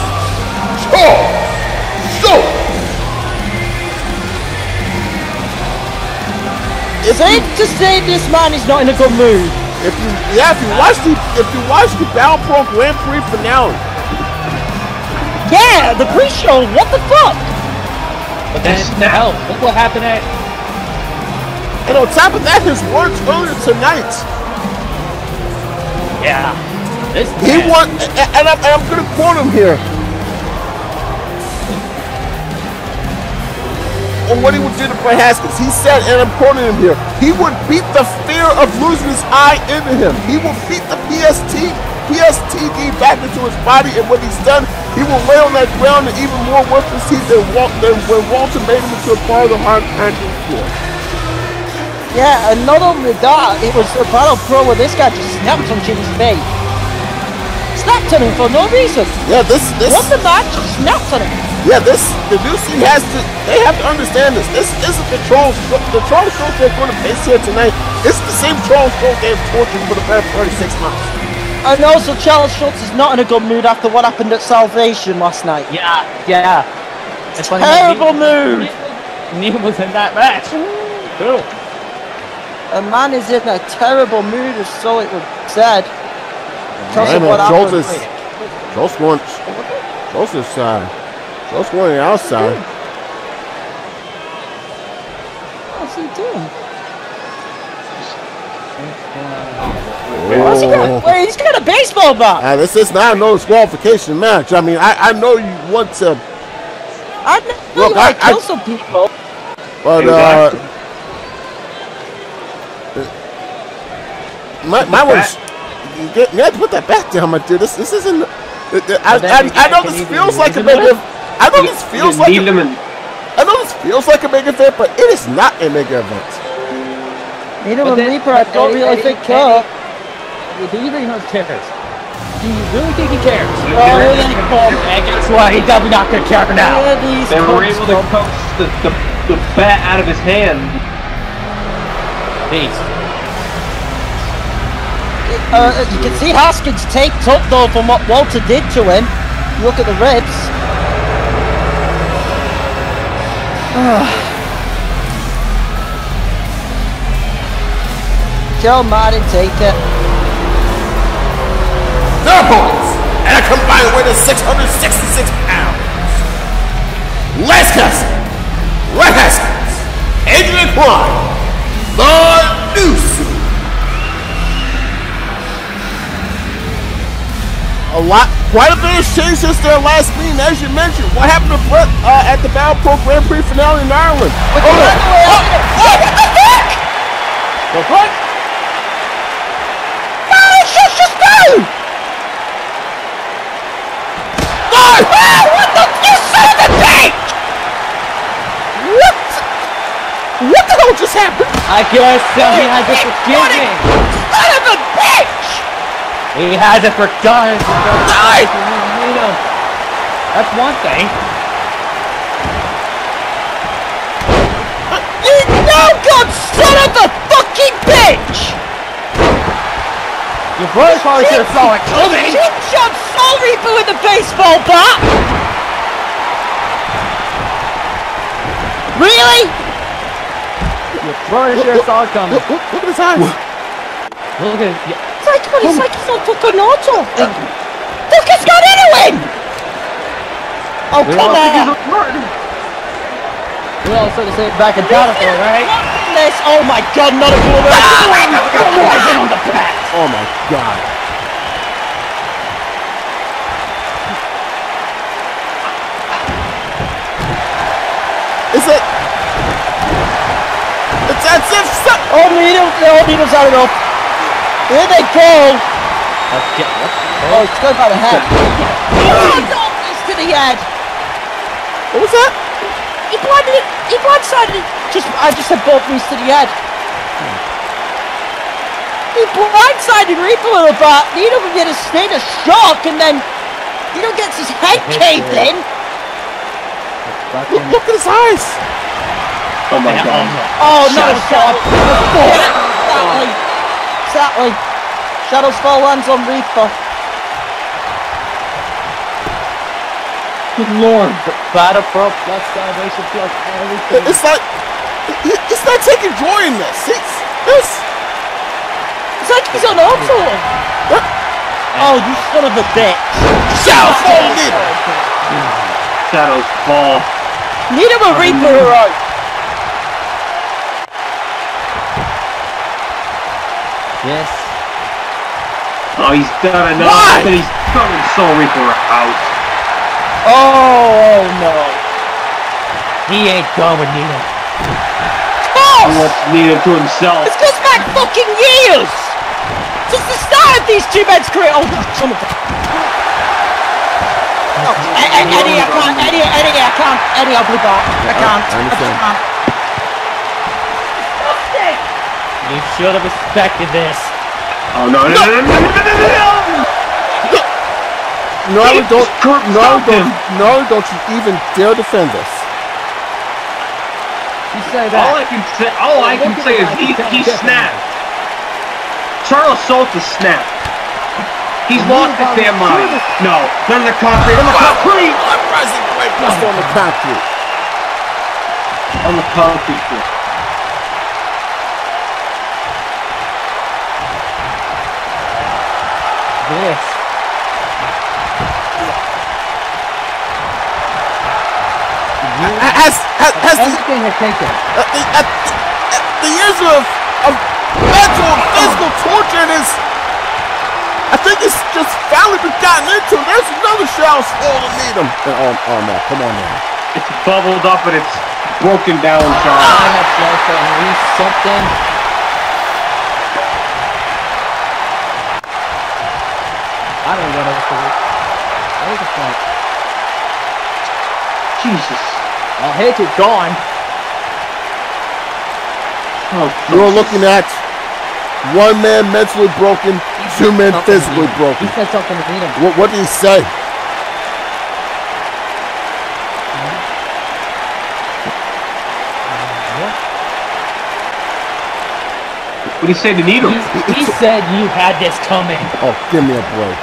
Charles Schultz. It's safe to say this man is not in a good mood. If you watch the Battle Pro Grand Prix finale. Yeah, the pre-show. What the fuck? But that's now. Look what happened at. And on top of that, his words earlier tonight. Yeah. He won, and I'm gonna quote him here. On what he would do to Brad Haskins. He said, and I'm quoting him here, he would beat the fear of losing his eye into him. He will beat the PSTD back into his body, and when he's done, he will lay on that ground and even more worthless teeth than when Walter made him into a part of the hard canyon floor. Yeah, and not only that, it was a battle pro where this guy just snapped on Jimmy's face. Snapped on him for no reason. Yeah, this what the match? Snapped on him. Yeah, the new scene has to, they have to understand this. This isn't the Charles Schultz they're going to face here tonight. This is the same Charles Schultz they have tortured for the past 36 months. And also Charles Schultz is not in a good mood after what happened at Salvation last night. Yeah, yeah. It's terrible mood. Neil was in that match. Cool. A man is in a terrible mood, or so it was said. Schultz going on the outside. What's he doing? What's he doing? Wait, he's got a baseball bat. This is not no disqualification match. I mean, I know you want to. I know look, you want to kill some people. But my one's. You have to put that back down, my dude. This isn't. I know this feels like a bit of. I know this feels like a mega event, but it is not a mega event. Neither will Reaper, I don't really think care. Do you think he cares? Do you really think he cares? That's why he does not care now. They were able to coax the bat out of his hand. Peace. You can see Haskins taped up though from what Walter did to him. Look at the ribs. Joe Martin, take it. Their opponents, at a combined weight of 666 pounds. Les Castle, Ray Haskins, Adrian Kwan, The New Scene. Quite a bit has changed since their last meeting, as you mentioned. What happened to Brett at the Battle Pro Grand Prix finale in Ireland? What the heck? The what? Oh, it's just down! No! Oh, what the? You son of a bitch! What? What the hell just happened? I guess he had to forgive me. Son of a bitch! He has it for guns. That's one thing. You no-good son of a fucking bitch! Your brother probably should have saw it coming. Chip shot Soul Reaper with a baseball bat. Really? Your brother should have saw it coming. Look at his eyes. Look at his eyes. It's like he's on fucking auto. Fuck, he's got in him! Oh, come on! We all sort of say it back and down for it, right? Oh my god, not a blue man! Oh my god. Is it? It's as if so. Oh, Needle's out of it. Here they go! Okay. Oh, it's going by the head. He knocked this to the head! What was that? He blindsided. I just said both knees to the head. He blindsided Reaper with a bat. Needle would get a state of shock, and then Needle gets his head caved in. Look at his eyes! Oh my god. Oh, not a shot. Exactly. Exactly. Shadows fall lands on Reaper. Good lord. Battle Pro plus Salvation plus everything. It's like He's not taking joy in this. It's like he's on our tour. Oh, you son of a bitch. Shadows fall, dude. Shadows fall. Need him a Reaper, right? Yes. Oh, he's done enough. Why? He's throwing Soul Reaper out. Oh, no. He ain't going neither. He wants Nina to himself. This goes back fucking years! Since the start of these two men's career! Oh, some of them. Oh, Eddie, I can't. Eddie, I can't. Eddie, I'll be back. I can't. I can't. You should have expected this. Oh no! No! No! Don't! No! Don't! No! Don't you even dare defend this. You say that. All I can say. All I can say is he snapped. Charles Schultz is snapped. He's lost his damn mind. No! Not on the concrete. On the concrete! I'm rising right past on the concrete. On the concrete. Yes. The years of mental and physical torture in his, I think it's just finally been gotten into. There's another Charles Schultz to meet him. Oh no, come on now. It's bubbled up and it's broken down, Charles. I have to release something. I don't know what to do. What the fuck? Jesus. I hate it gone. Oh, you're looking at one man mentally broken, two men physically broken. He said something to Nina. What did he say? What did he say to Nina? He said you had this coming. Oh, give me a break.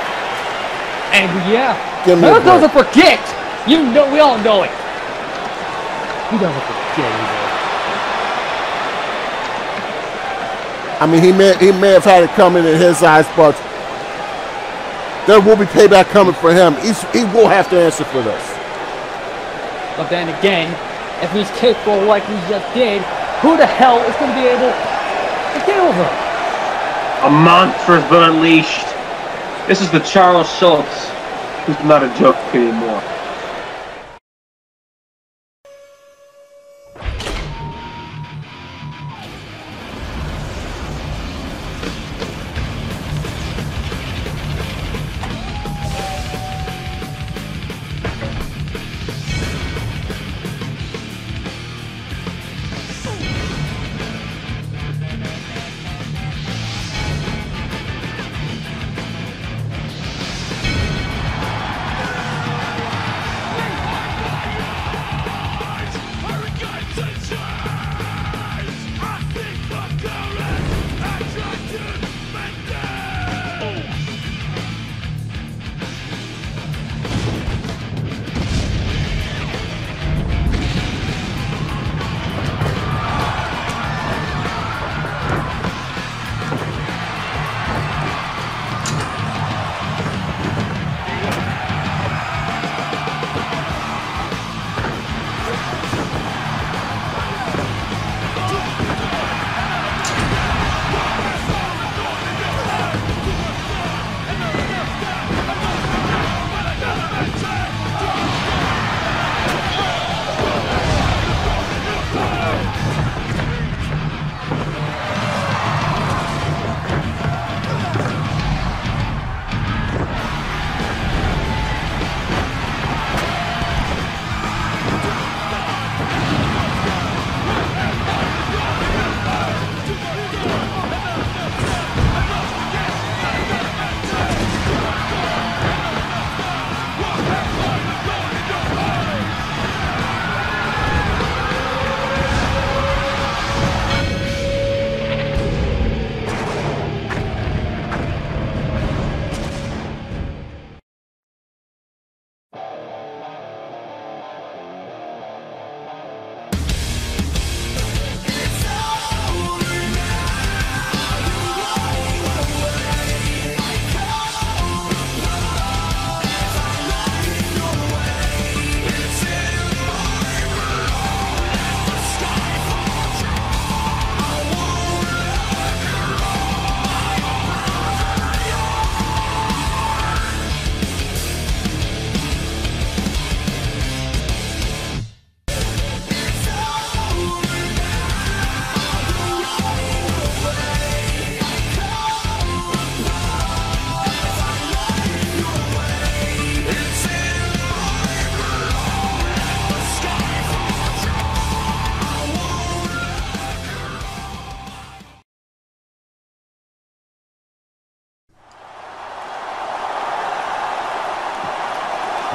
And yeah, Miller doesn't forget. You know, we all know it. He doesn't forget either. I mean, he may have had it coming in his eyes, but there will be payback coming for him. He will have to answer for this. But then again, if he's capable like he just did, who the hell is going to be able to deal with him? A monster's been unleashed. This is the Charles Schultz, who's not a joke anymore.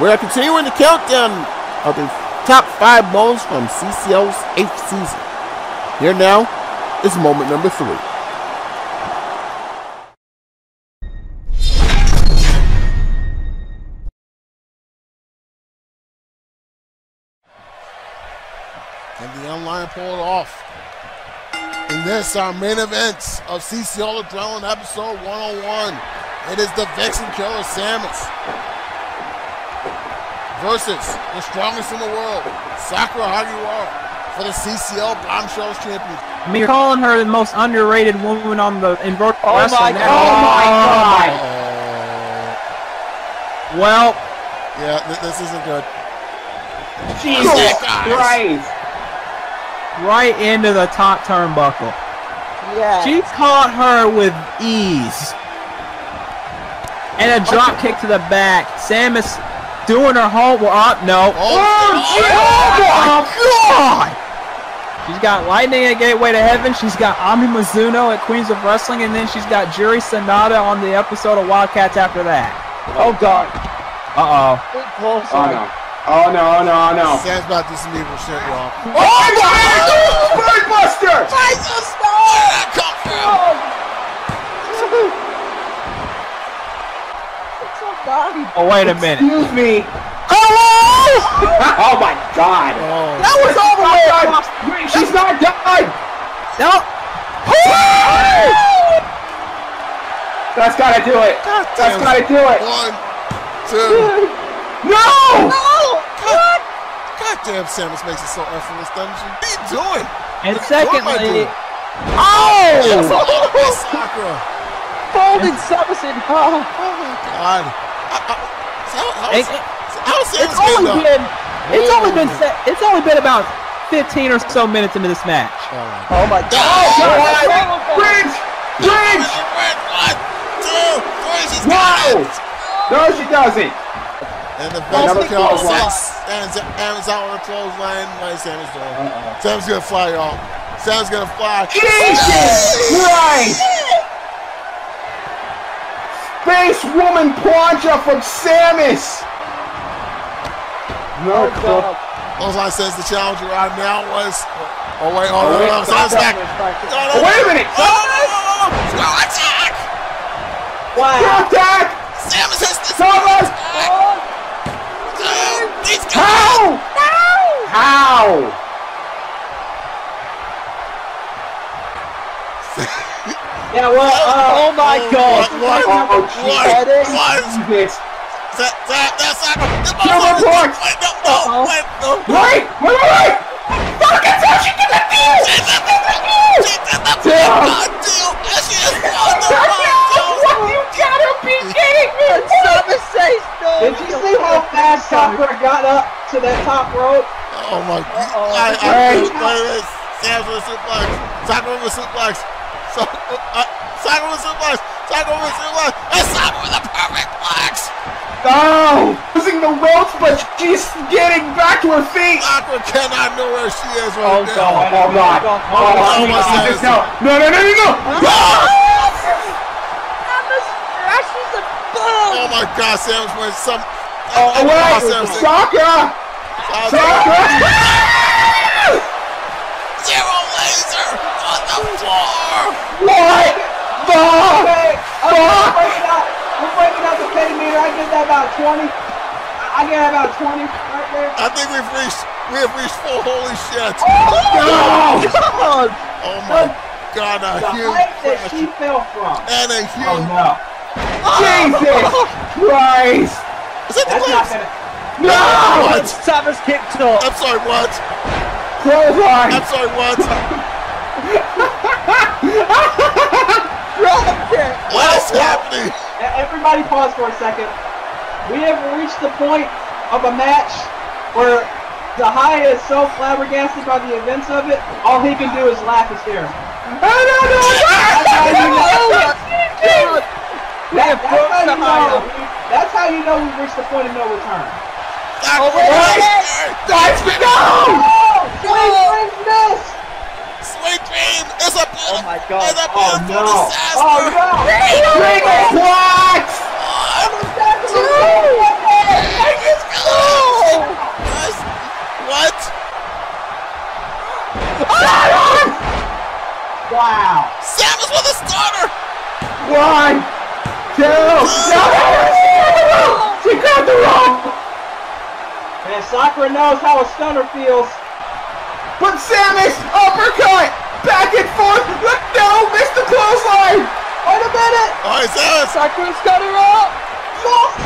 We're continuing the countdown of the top 5 moments from CCL's 8th season. Here now is moment number 3. And the online pulled off. And this, our main events of CCL Adrenaline episode 101. It is the Vex and Killer Samus versus the strongest in the world, Sakura Hagiwara, for the CCL Bombshells Champion. I mean, you're calling her the most underrated woman on the in Virtual Wrestling. Oh my God! Well, yeah, this isn't good. Jesus Christ! Right into the top turnbuckle. Yeah. She caught her with ease. And a drop kick to the back. Samus doing her homework. No. Oh my God! She's got Lightning at Gateway to Heaven. She's got Ami Mizuno at Queens of Wrestling. And then she's got Juri Sonata on the episode of Wildcats after that. Oh, God. Uh-oh. Oh, no. Oh no, no, no. Sam's about to do some evil shit, y'all. Oh my God! Birdbuster! Michael Star! Where did that come from? Oh, wait a minute. Excuse me. Hello! Oh my God. Oh. That was all the way across. She's not done. No. That's gotta do it. That's gotta do it. 1, 2. No! No! Damn, Samus makes it so effortless, doesn't she? What are you doing? And secondly... Oh! Sakura! Folded Samus in half! Oh my God. How's Samus getting up? It's only been about 15 or so minutes into this match. Oh my God! Bridge! Bridge! 1, 2, 3, she's got it! No, she doesn't! And the best kill since Sam's out on the clothesline. Like Sam's doing. Sam's gonna fly, y'all. Sam's gonna fly. Jesus Christ! Space Woman Plancha from Samus! No clue. Clothesline says the challenger right now was. Oh, wait, oh, no, no, Sam's back. Wait a minute! Oh, no, attack! Wow. Attack! Samus has the Samus! How? How? Yeah, well, oh my God. What is this? That's not... Wait! Fuck, that's how she did the deal! You gotta be kidding me! Did you see how fast Sakura got up to that top rope? Oh my God! Sam's with a suplex. Sakura with a suplex. Sakura with a suplex. Sakura with a suplex. And Sakura with a perfect flex. No! Using the ropes, but she's getting back to her feet. Sakura cannot know where she is right now. Oh God! Oh my God! No! Oh my God, Samus went some. Oh, wow, Sakura! Sakura! Zero laser on the floor! What the fuck? We're breaking out the petty meter. I get that about 20. I get that about 20 right there. I think we have reached full. Holy shit! Oh my God! Oh my God! A huge height that she fell from. And a huge. Oh no. Jesus Christ! Is that the glass? No! What? Samus kicked off. I'm sorry, what? Clothesline! I'm sorry, what? What is happening? Everybody pause for a second. We have reached the point of a match where Dahaya is so flabbergasted by the events of it, all he can do is laugh his hair. Oh no! That's how you know we've reached the point of no return. Sweet dream is a beautiful disaster! Oh no! Big flex! Wow. Samus with a stunner. 1, 2, no! She grabbed the rope. Man, Sakura knows how a stunner feels. But Samus, uppercut, back and forth. Look, no, missed the clothesline. Wait a minute. Oh, is that? Sakura's got her up. Lost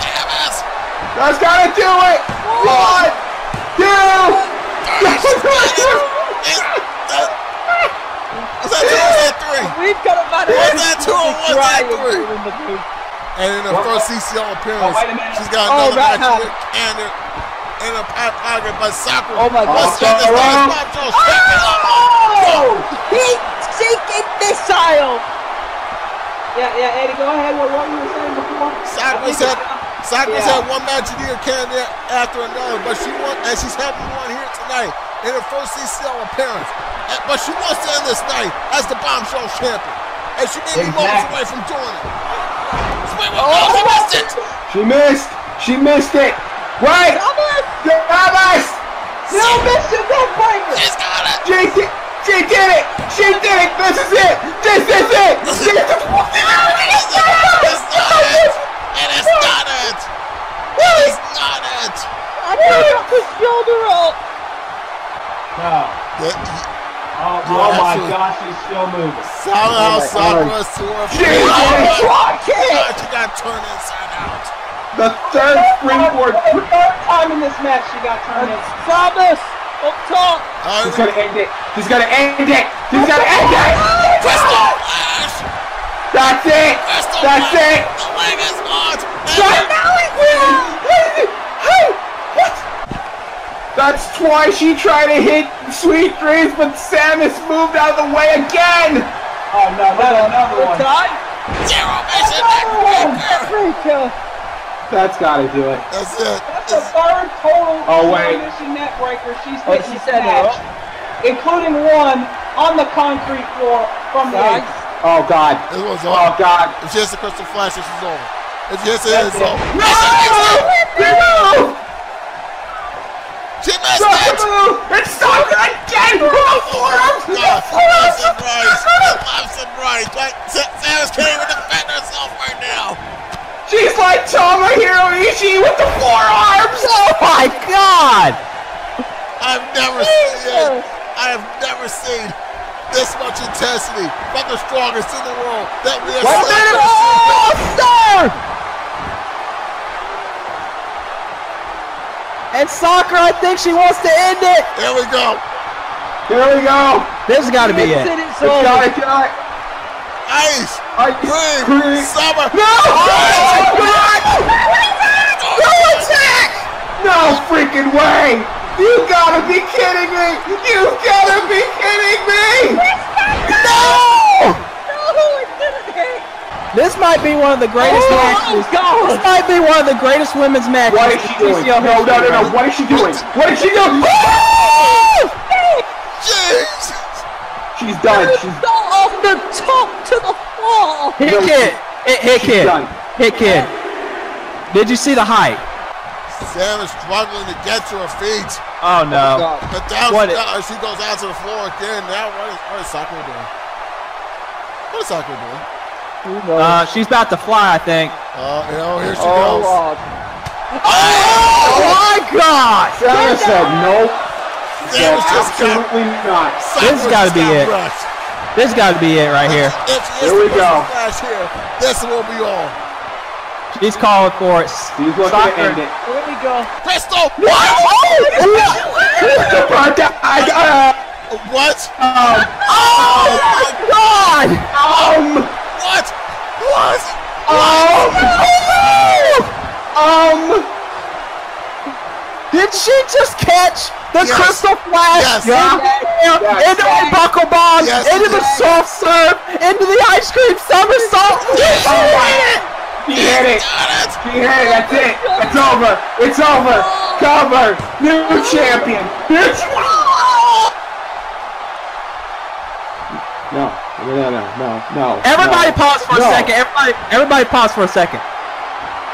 Samus. That's gotta do it. 1, 2, was that 2 or was that 3? We've got a bad one. Was that 2 or was that 3? And in her first CCL appearance, she's got another match and a pop target by Sakura. Oh my God. Oh! Heat seeking missile. Yeah, Eddie, go ahead with what you were saying before. Sakura's had one match a year after another, but she won, and she's having one here tonight in her first CCL appearance. But she wants to end this night as the Bombshell champion, and she may be moments away from doing it. She missed it. She missed it. Wait. Thomas. No mission breaker. She's got it. She did it. She did it. This is it. This is it. It's not it. It is not it. It is not it. I got the shoulder up. No. Oh my gosh, she's still moving. Somehow Sakura swore for it. She got turned inside out. The third springboard. The third time in this match she got turned inside. Samus, up top. She's going to end it. She's going to end it. She's going to end it. Crystal Flash. That's it. That's it. The leg is gone. That's twice she tried to hit Sweet Dreams, but Samus moved out of the way again! Oh no, that's another one. Zero mission neckbreaker! That's gotta do it. That's it. That's the third total zero mission neckbreaker she's hit in this match, including one on the concrete floor from the ice. Oh God. It was over. Oh God. It's just a Crystal Flash, this is over. It's just it is over. No! She missed it! It's so good! Again! Oh, God! Left and right! Left and right! Samus can't even defend herself right now! She's like Tomohiro Ishii with the forearms! Oh my God! I've never seen it! I have never seen this much intensity from the strongest in the world that we have seen! Oh, sir! And Sakura, I think she wants to end it. Here we go. Here we go. This has got to be it. It's gotta die. Ice. Cream. Summer. No. Oh my God. No attack. No freaking way. You gotta be kidding me. You gotta be kidding me. No. No, it didn't hit. This might be one of the greatest matches. This might be one of the greatest women's matches. What is she doing? No. What is she doing? What is she doing? Jesus! She's done. She's done. Off the top to the wall. Hit kid. Did you see the height? Sam is struggling to get to her feet. Oh no! But now she goes out to the floor again. Now what is Sakura doing? What is Sakura doing? She's about to fly, I think. Here she goes. Oh my God! Samus said nope. Samus absolutely not. This has got to be it. This has got to be it right here. Here we go. This will be all. She's calling for it. She's looking to end it. Here we go. Crystal! What? What? Oh my God! What? Did she just catch the Crystal Flash? Yes. Into a buckle bomb, into the soft serve, into the ice cream somersault. She hit it. She hit it. That's it. It's over. It's over. Cover. New champion. No. Everybody pause for a second. Everybody pause for a second.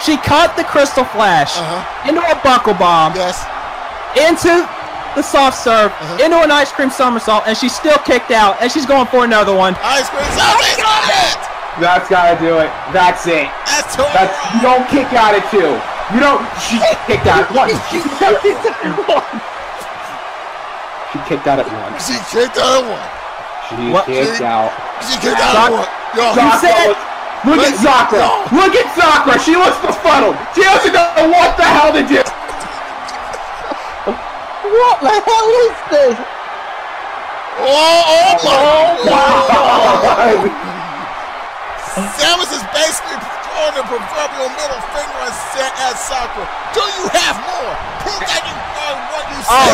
She caught the Crystal Flash into a buckle bomb. Yes. Into the soft serve into an ice cream somersault, and she's still kicked out, and she's going for another one. Ice cream somersault! That's gotta do it. That's it. That's all. You don't kick out at two. You don't. She kicked out at one. She kicked out at one. She kicked out at one. She kicked out at one. She kicked out at one. You said. Look at Sakura. Look at Sakura. She looks befuddled. She doesn't know what the hell to do. What the hell is this? Oh my God. Samus is basically throwing the proverbial middle finger at Sakura. Do you have more? Prove that you know what you said.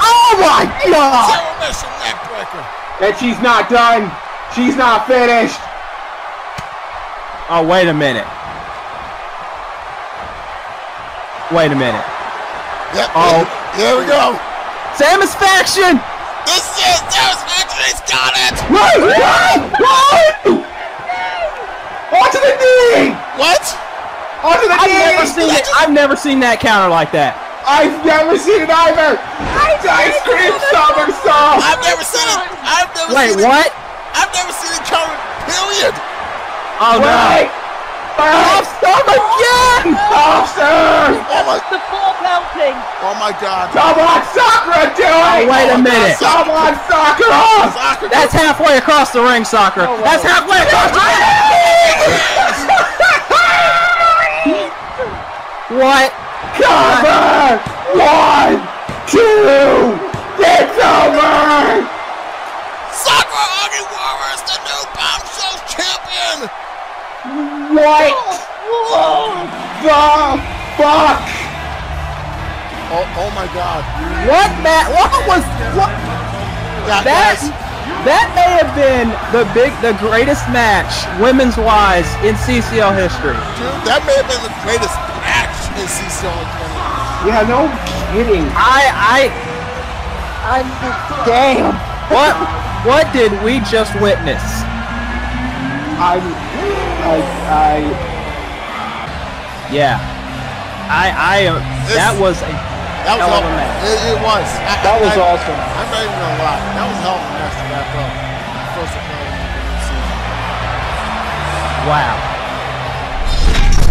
Oh my God. Termination neck breaker. And she's not done. She's not finished. Oh, wait a minute. Wait a minute. Yep. Oh, here we go. Satisfaction. This is satisfaction. He's got it. Wait. Onto the knee. What? Onto the knee. I've never seen that counter like that. I've never seen it either. Ice cream somersault. I've never seen it. Wait, what? I've never seen it counter. Period. Oh no. Stop again! Oh my! The full pelting. Oh my God! Come on, Sakura, do it! Wait a minute! Come on, Sakura! That's halfway across the ring, Sakura. Oh, wow. That's halfway across the ring. What? Cover! 1, 2, it's over! Sakura Hagiwara is the new Bombshell champion. What the fuck? Oh my God! What that? What was? That may have been the greatest match women's wise in CCL history. Dude, that may have been the greatest match in CCL history. Yeah, no kidding. I'm damn. What did we just witness? That was a match. It was. That was awesome. I'm not even gonna lie. That was a hell of a match to back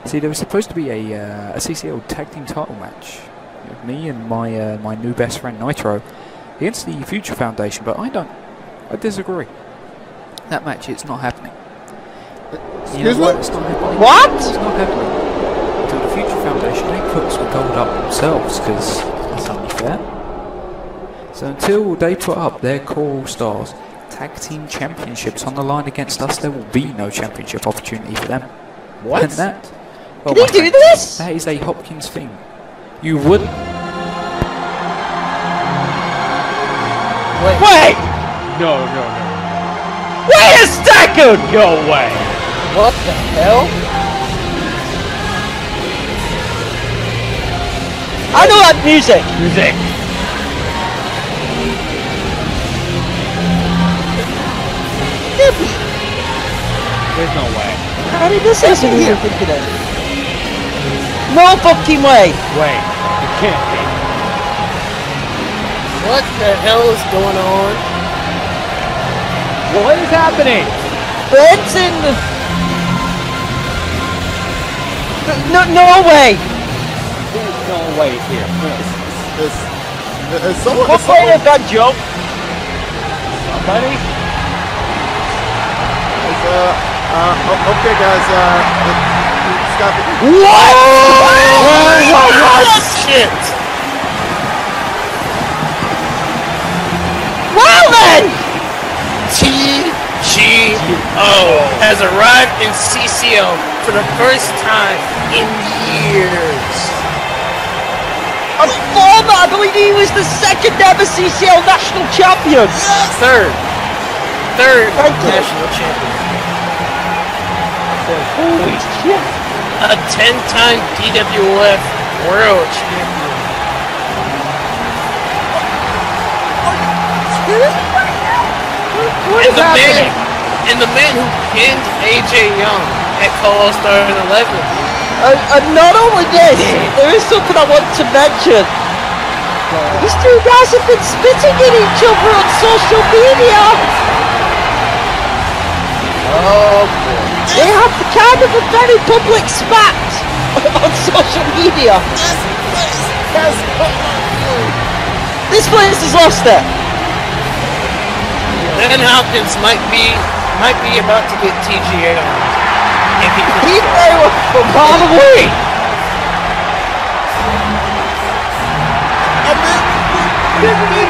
up. First of all, wow. See, there was supposed to be a CCL tag team title match. Me and my my new best friend Nitro. Against the Future Foundation, but I disagree. That match, it's not happening. You know what? It's not happening. What? It's not happening. Until the Future Foundation, they put some gold up themselves, because that's only fair. So until they put up their core stars, tag team championships on the line against us, there will be no championship opportunity for them. What? And that, well, can they do this? That is a Hopkins thing. You wouldn't. Wait! No. Wait a second! No way! What the hell? I know that music! Music! There's no way. How did this happen here? No fucking way! Wait, it can't be. What the hell is going on? What is happening? Benson! No way! There's no way here. What way is that joke? Somebody? Okay guys, stop it. What? Oh shit! TGO has arrived in CCL for the first time in years. I believe he was the second ever CCL national champion. Yes. Third national champion. Holy shit! A 10-time DWF world champion. Are you serious? What is happening? and the man who pinned AJ Young at Call Star 11. And not only this, there is something I want to mention. These two guys have been spitting at each other on social media. Oh boy. They have the kind of a very public spat on social media. This place has lost it. Ben Hopkins might be about to get TGO. He may well from far away. And then we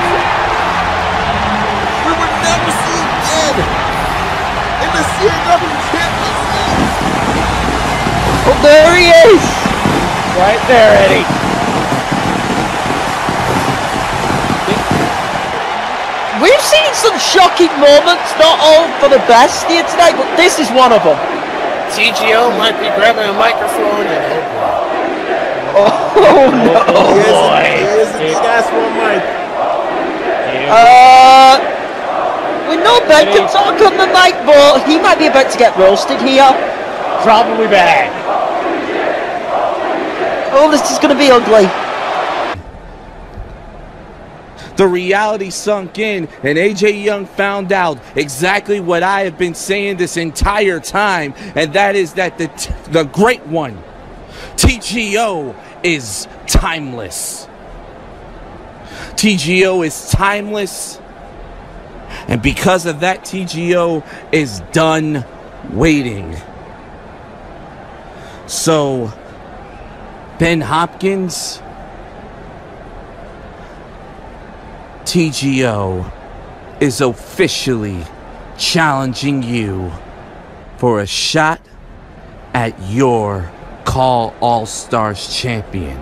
were never seen again in the CAW championship. Oh, there he is! Right there, Eddie. We've seen some shocking moments, not all for the best here tonight, but this is one of them. TGO might be grabbing a microphone and Oh boy. He has one mic. We know Ben can talk on the mic, but he might be about to get roasted here. Probably bad. Oh, this is going to be ugly. The reality sunk in, and AJ Young found out exactly what I have been saying this entire time, and that is that the great one, TGO, is timeless. TGO is timeless, and because of that, TGO is done waiting. So, Ben Hopkins, TGO is officially challenging you for a shot at your Call All-Stars champion.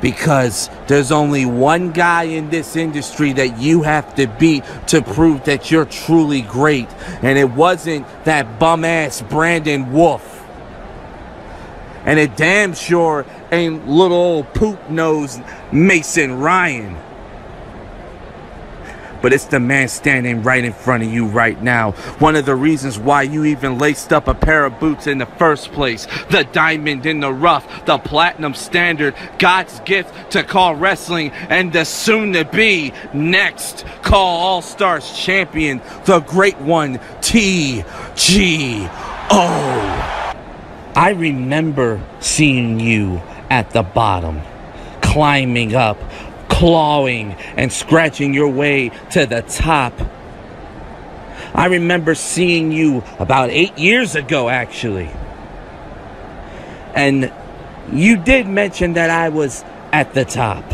Because there's only one guy in this industry that you have to beat to prove that you're truly great. And it wasn't that bum-ass Brandon Wolf. And it damn sure ain't little old poop-nosed Mason Ryan. But it's the man standing right in front of you right now. One of the reasons why you even laced up a pair of boots in the first place. The diamond in the rough, the platinum standard, God's gift to Call Wrestling, and the soon-to-be next Call All-Stars champion, the great one, TGO. I remember seeing you at the bottom, climbing up, clawing and scratching your way to the top. I remember seeing you about 8 years ago, actually. And you did mention that I was at the top.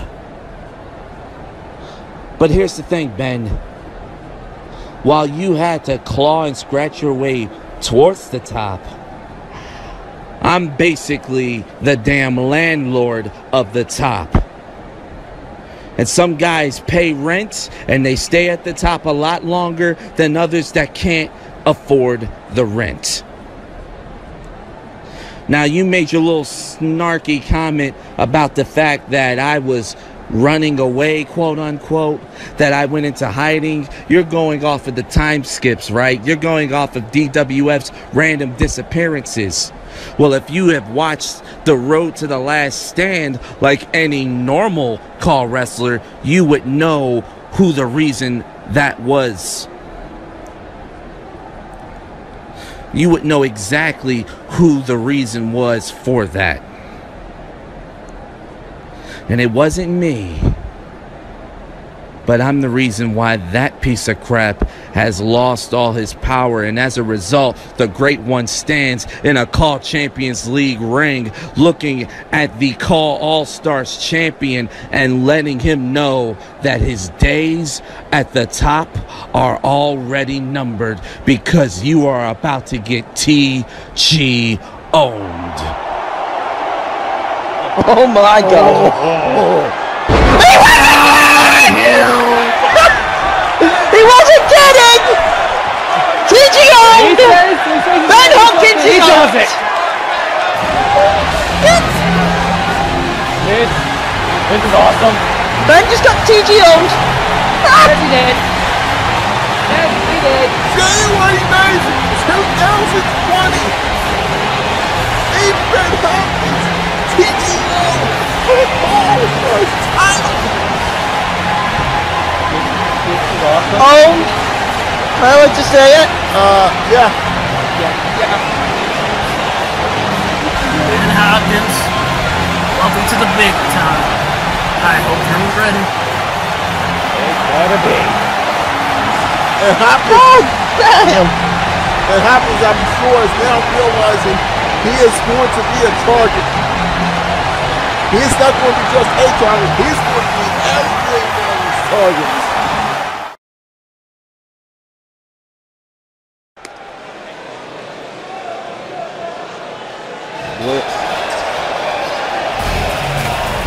But here's the thing, Ben. While you had to claw and scratch your way towards the top, I'm basically the damn landlord of the top. And some guys pay rent and they stay at the top a lot longer than others that can't afford the rent. Now, you made your little snarky comment about the fact that I was running away, quote unquote, that I went into hiding. You're going off of the time skips, right? You're going off of DWF's random disappearances. Well, if you have watched The Road to the Last Stand like any normal Call wrestler, you would know who the reason that was. You would know exactly who the reason was for that. And it wasn't me. But I'm the reason why that piece of crap has lost all his power. And as a result, the Great One stands in a Call Champions League ring looking at the Call All-Stars champion and letting him know that his days at the top are already numbered because you are about to get TG-owned. Oh my God. He wasn't kidding! TGO! Ben Hopkins is on it! This is awesome. Ben just got TGO'd. Yes, he did. January 9th, 2020, a Ben Hopkins TGO football title. Oh, I like to say it. Yeah. Ben Hopkins, welcome to the big time. I hope you're ready. It better be. And Hopkins, oh, damn! And Hopkins, I'm sure, is now realizing he is going to be a target. He's not going to be just a target. He's going to be everything on his targets.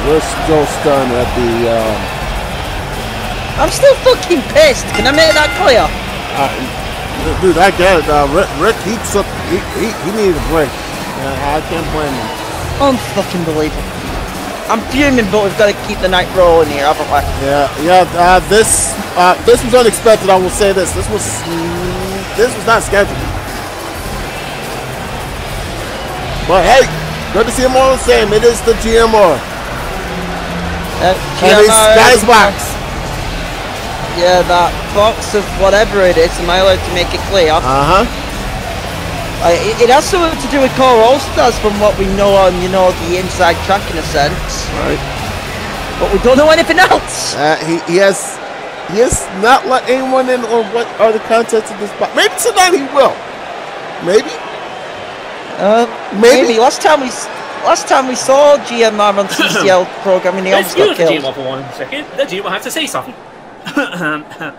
We're still stunned at the. I'm still fucking pissed. Can I make that clear? Dude, I get it. Rick, he needed a break. I can't blame him. Unfucking believable. I'm fuming, but we've got to keep the night rolling here, haven't we? Yeah. This was unexpected. I will say this. This was not scheduled. But hey, good to see him all the same. It is the GMR. And it's Sky's box. Yeah, that box of whatever it is, am I allowed to make it clear? It has something to do with Core All-Stars from what we know on, you know, the inside track in a sense. Right. But we don't know anything else! He has not let anyone in on what are the contents of this box. Maybe tonight he will. Maybe? Maybe. Last time we saw GMR on CCL program in the All-Star Kill. Let's do the GMR for 1 second. The GMR have to say something. Hallelujah!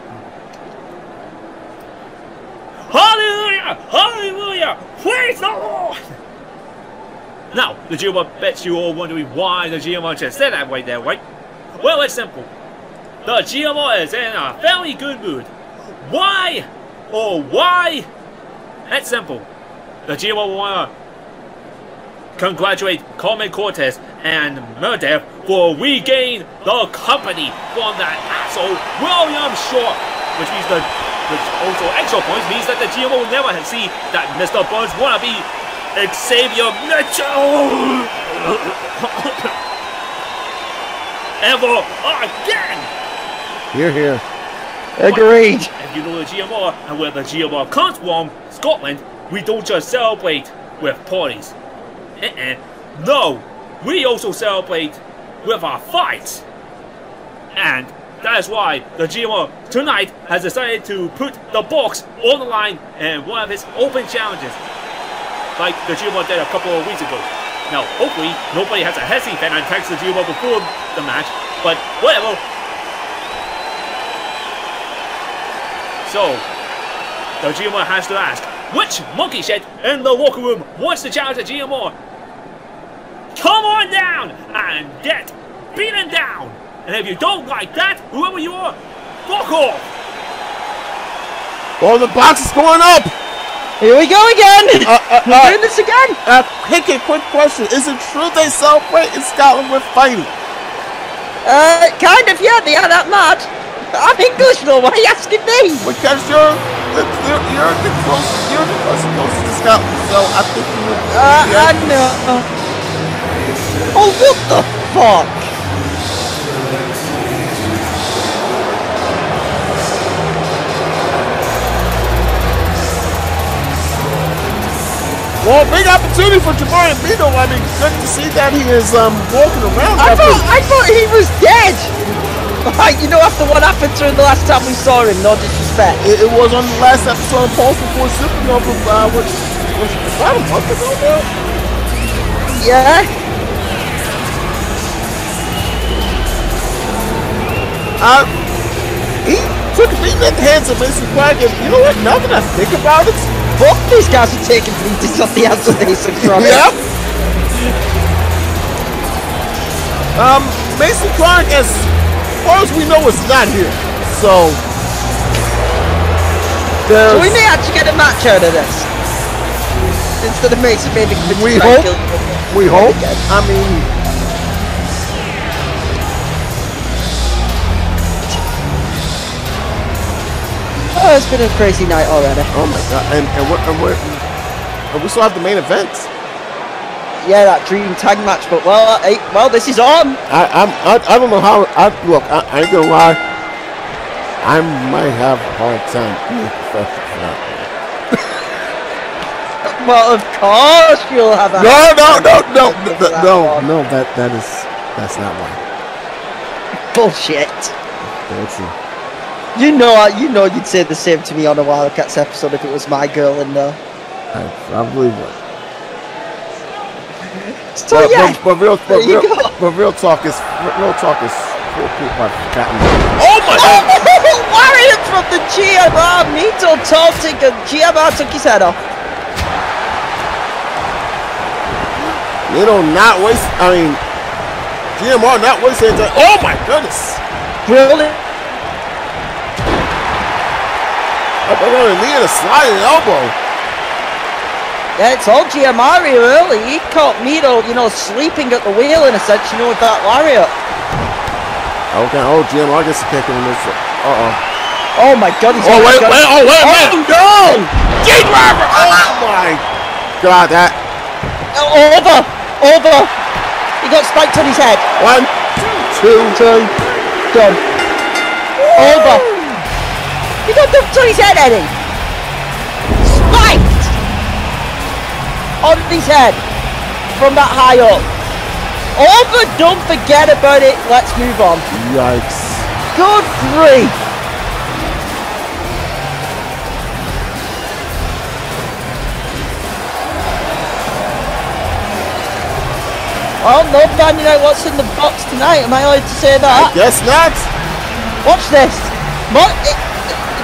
Hallelujah! Praise the Lord! Now, the GMR bets you all wondering why the GMR just said that way there, right? Well, it's simple. The GMR is in a very good mood. Why? Or why? That's simple. The GMR want to congratulate Carmen Cortez and Meredith for regain the company from that asshole William Short, which means which also extra points means that the GMO will never see that Mr. Burns wannabe Xavier Mitchell ever again. Hear, hear. Agreed. But if you know the GMR and where the GMR comes from, Scotland, we don't just celebrate with parties. No. We also celebrate with our fights, and that is why the GMR tonight has decided to put the box on the line in one of his open challenges, like the GMR did a couple of weeks ago. Now, hopefully, nobody has a Hesse fan and attacks the GMR before the match, but whatever. So, the GMR has to ask, which monkey shit in the locker room wants to challenge the GMR? Come on down and get beaten down. And if you don't like that, whoever you are, fuck off. Oh, the box is going up. Here we go again. We're doing this again. Hickey, quick question. Is it true they celebrate in Scotland with fighting? Kind of, yeah. They are that mad. I'm English, though. Why are you asking me? Because you're the person closest to Scotland, so I think you would be I know. Oh, what the fuck? Well, big opportunity for Jabari Vito. I mean, good to see that he is walking around. I thought he was dead. Like, you know, after what happened to him the last time we saw him, no disrespect. It was on the last episode of Pulse before Supernova, which was about a month ago now. Yeah. He took me in the hands of Mr. Clark, and you know what, now that I think about it, both these guys are taking beatings off the hands of Mason Clark. Yep. Mason Clark, as far as we know, is not here. So we may actually get a match out of this. Instead of Mason maybe we hope. We hope. I mean, Oh, it's been a crazy night already. Oh my god, and we still have the main event. Yeah, that dream tag match, but well, this is on. I don't know how. I ain't gonna lie. I might have a hard time being professional. Well, of course you'll have a no. That's not why. Bullshit. That's it. You know, you'd say the same to me on a Wildcats episode if it was my girl in there. I probably would. So but, yeah. But real talk is. Oh my god! Warrior from the GMR. Mito Tolting and GMR took his head off. GMR not wasting time. Oh my goodness! Brilliant. Up and running, leading a sliding elbow. Yeah, it's all GMR here early. He caught Mito, you know, sleeping at the wheel in a sense, you know, with that warrior. Okay, oh, GMR gets a kick in this. Oh my god, he's wait a minute. Oh no! G-driver! Oh my god, that. Over! He got spiked on his head. 1, 2, 3, done. Woo! Over. He got dumped on his head, Eddie. Spiked on his head from that high up. Over, don't forget about it. Let's move on. Yikes. Good grief. Well, no finding out what's in the box tonight. Am I allowed to say that? I guess not. Watch this.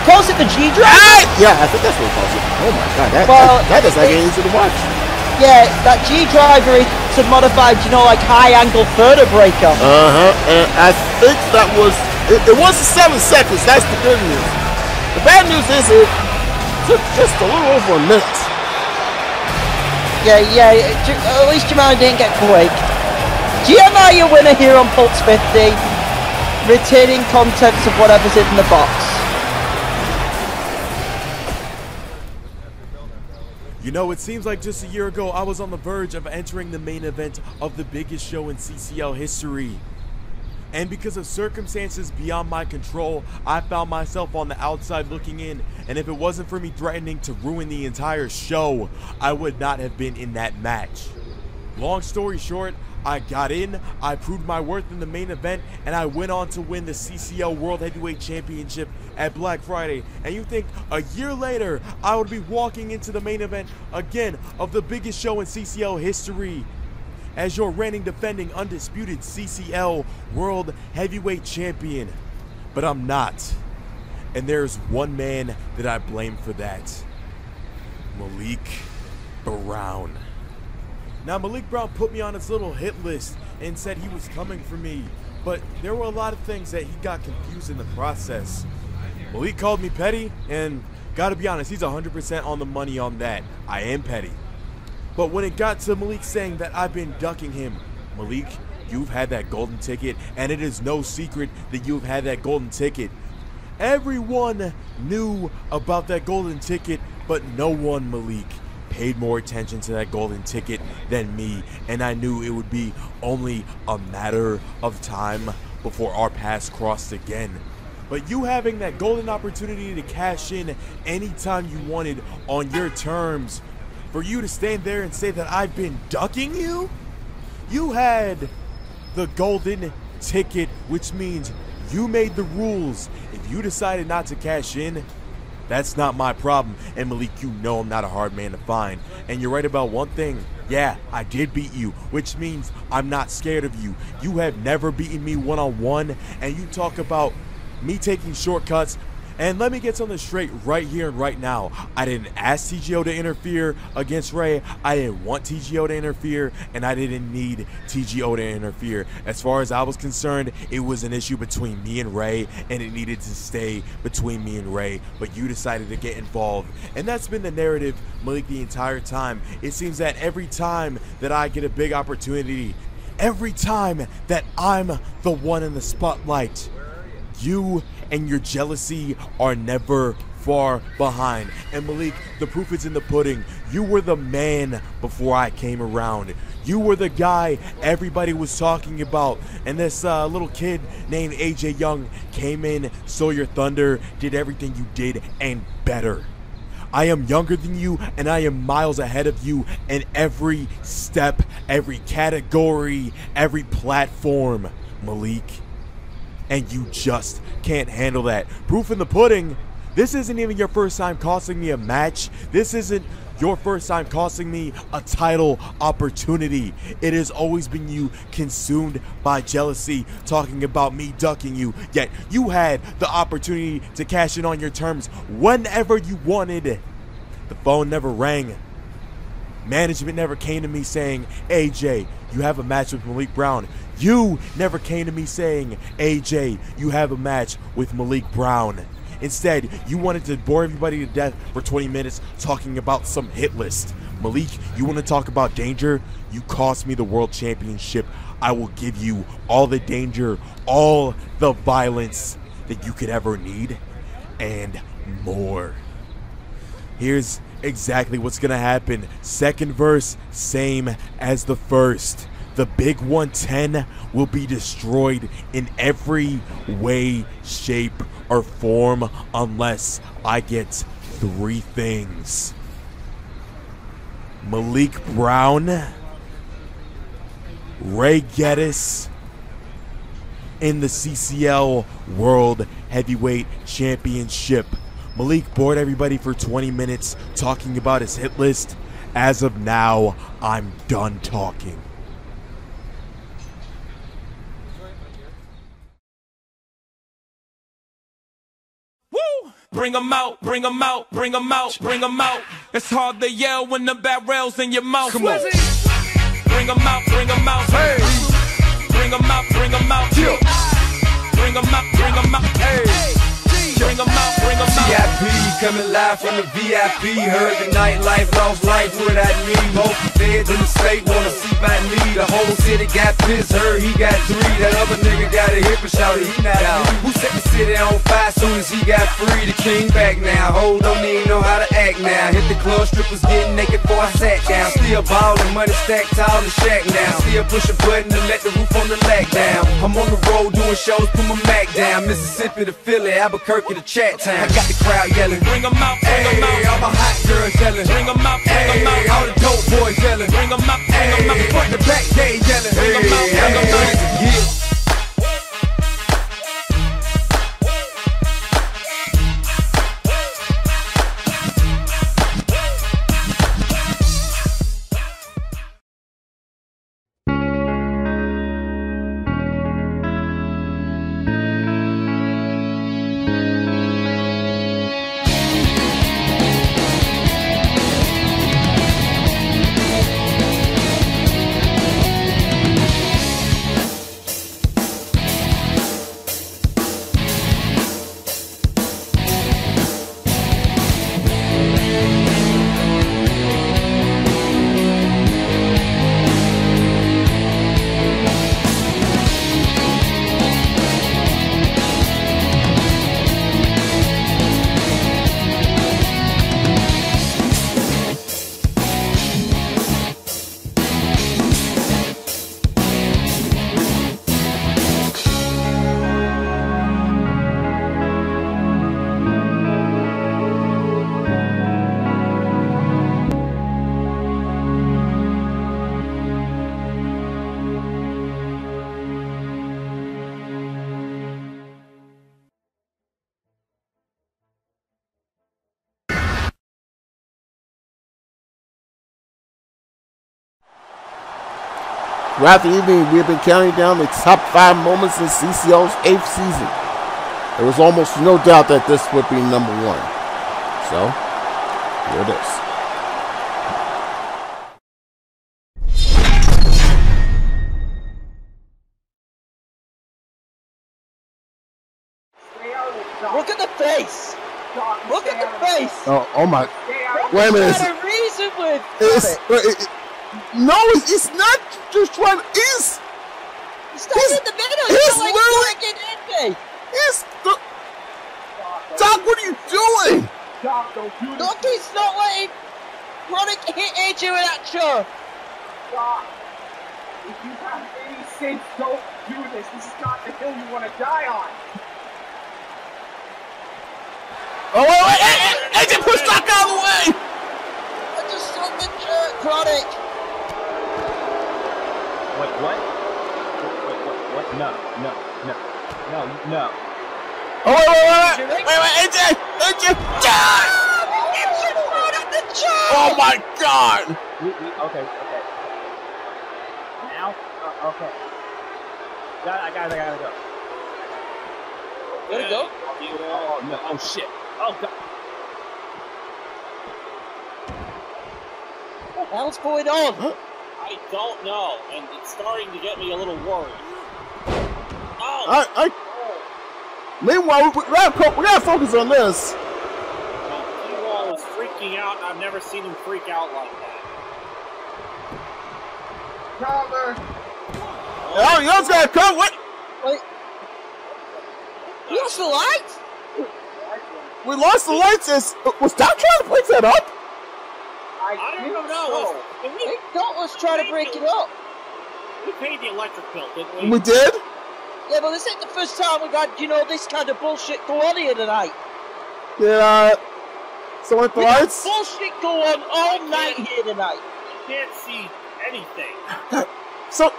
It calls it the G-Drive. Yeah, I think that's what it calls it. Oh my god, that does not get easy to watch. Yeah, that G-Driver is a modified, you know, like high-angle vertebraker. And I think that was... It was 7 seconds. That's the good news. The bad news is it took just a little over a minute. At least Jamal didn't get awake. GMR, your winner here on Pulse 50, retaining contents of whatever's in the box. You know, it seems like just a year ago, I was on the verge of entering the main event of the biggest show in CCL history. And because of circumstances beyond my control, I found myself on the outside looking in, and if it wasn't for me threatening to ruin the entire show, I would not have been in that match. Long story short, I got in, I proved my worth in the main event, and I went on to win the CCL World Heavyweight Championship at Black Friday. And you think a year later, I would be walking into the main event again of the biggest show in CCL history, as your reigning, defending, undisputed CCL World Heavyweight Champion. But I'm not. And there's one man that I blame for that. Malik Brown. Now, Malik Brown put me on his little hit list and said he was coming for me, but there were a lot of things that he got confused in the process. Malik called me petty, and gotta be honest, he's 100% on the money on that. I am petty. But when it got to Malik saying that I've been ducking him, Malik, you've had that golden ticket, and it is no secret that you've had that golden ticket. Everyone knew about that golden ticket, but no one, Malik, paid more attention to that golden ticket than me, and I knew it would be only a matter of time before our paths crossed again. But you having that golden opportunity to cash in anytime you wanted on your terms, for you to stand there and say that I've been ducking you? You had the golden ticket, which means you made the rules. If you decided not to cash in, that's not my problem. And Malik, you know I'm not a hard man to find. And you're right about one thing. Yeah, I did beat you, which means I'm not scared of you. You have never beaten me one-on-one, and you talk about me taking shortcuts. And let me get something straight right here and right now. I didn't ask TGO to interfere against Ray. I didn't want TGO to interfere, and I didn't need TGO to interfere. As far as I was concerned, it was an issue between me and Ray, and it needed to stay between me and Ray, but you decided to get involved. And that's been the narrative, Malik, the entire time. It seems that every time that I get a big opportunity, every time that I'm the one in the spotlight, you and your jealousy are never far behind. And Malik, the proof is in the pudding. You were the man before I came around. You were the guy everybody was talking about. And this little kid named AJ Young came in, stole your thunder, did everything you did and better. I am younger than you, and I am miles ahead of you in every step, every category, every platform, Malik. And you just can't handle that. Proof in the pudding. This isn't even your first time costing me a match. This isn't your first time costing me a title opportunity. It has always been you consumed by jealousy, talking about me ducking you, yet you had the opportunity to cash in on your terms whenever you wanted. The phone never rang. Management never came to me saying, AJ, you have a match with Malik Brown. You never came to me saying, AJ, you have a match with Malik Brown. Instead, you wanted to bore everybody to death for 20 minutes talking about some hit list. Malik, you want to talk about danger? You cost me the world championship. I will give you all the danger, all the violence that you could ever need, and more. Here's exactly what's going to happen. Second verse, same as the first. The big 110 will be destroyed in every way, shape, or form unless I get three things. Malik Brown, Ray Geddes, in the CCL World Heavyweight Championship. Malik bored everybody for 20 minutes talking about his hit list. As of now, I'm done talking. Woo! Bring 'em out, bring 'em out, bring 'em out, bring 'em out. It's hard to yell when the barrel's in your mouth. Come on. Bring 'em out, bring 'em out. Hey. Bring 'em out, bring 'em out. Yeah. Bring 'em out, bring 'em out. Hey. Bring 'em out, bring 'em out. VIP, coming live from the VIP. Heard the nightlife, lost life, what I mean. Most feds in the state wanna see by me. The whole city got pissed, heard he got three. That other nigga got a hip and shouted, he not out. Who set the city on fire soon as he got free? The king back now, hold don't even know how to act now. Hit the club, strippers getting naked before I sat down. Still ballin', money stacked tall in the shack now. Still push a button to let the roof on the lack down. I'm on the road doing shows, put my Mac down. Mississippi to Philly, Albuquerque to chat time. I got the crowd yelling, bring 'em out, bring 'em out. All my hot girls yelling, bring 'em out, bring 'em out. All the dope boys yelling, bring 'em out, bring 'em out. Front to back, they yelling, bring 'em out, bring 'em out. Yeah. Throughout the evening, we have been counting down the top 5 moments in CCL's 8th season. There was almost no doubt that this would be number 1. So, here it is. Look at the face! Look at the face! Oh my... Wait a minute. No, it's not just trying. He's stuck in the middle. He's literally. He's the. Doc, what are you doing? Doc, don't do this. Doc is not letting Chronic hit AJ with that chair. Doc, if you have any sense, don't do this. This is not the hill you want to die on. Oh, wait, wait, AJ, push Doc out of the way! I just saw the chair, Chronic. Wait, what? Wait, no. Oh, wait, AJ! Ah! It's your throat at the chair! Oh my God! Okay. Now? Okay. I gotta go. Let it go? Oh, no. Oh, shit. Oh, God. What the hell's going on? Huh? I don't know, and it's starting to get me a little worried. Oh! Meanwhile, we gotta focus on this. T-Wall is freaking out, and I've never seen him freak out like that. Cover! Oh, Young's gotta come! What? Wait. We lost the lights? We lost the lights? Was Doc trying to break that up? I don't know. I think Doc was trying to break it up. We paid the electric bill, didn't we? We did? Yeah, but this ain't the first time we've had, you know, this kind of bullshit go on here tonight. Yeah. So what the lights? Bullshit go on all night here tonight. You can't see anything. So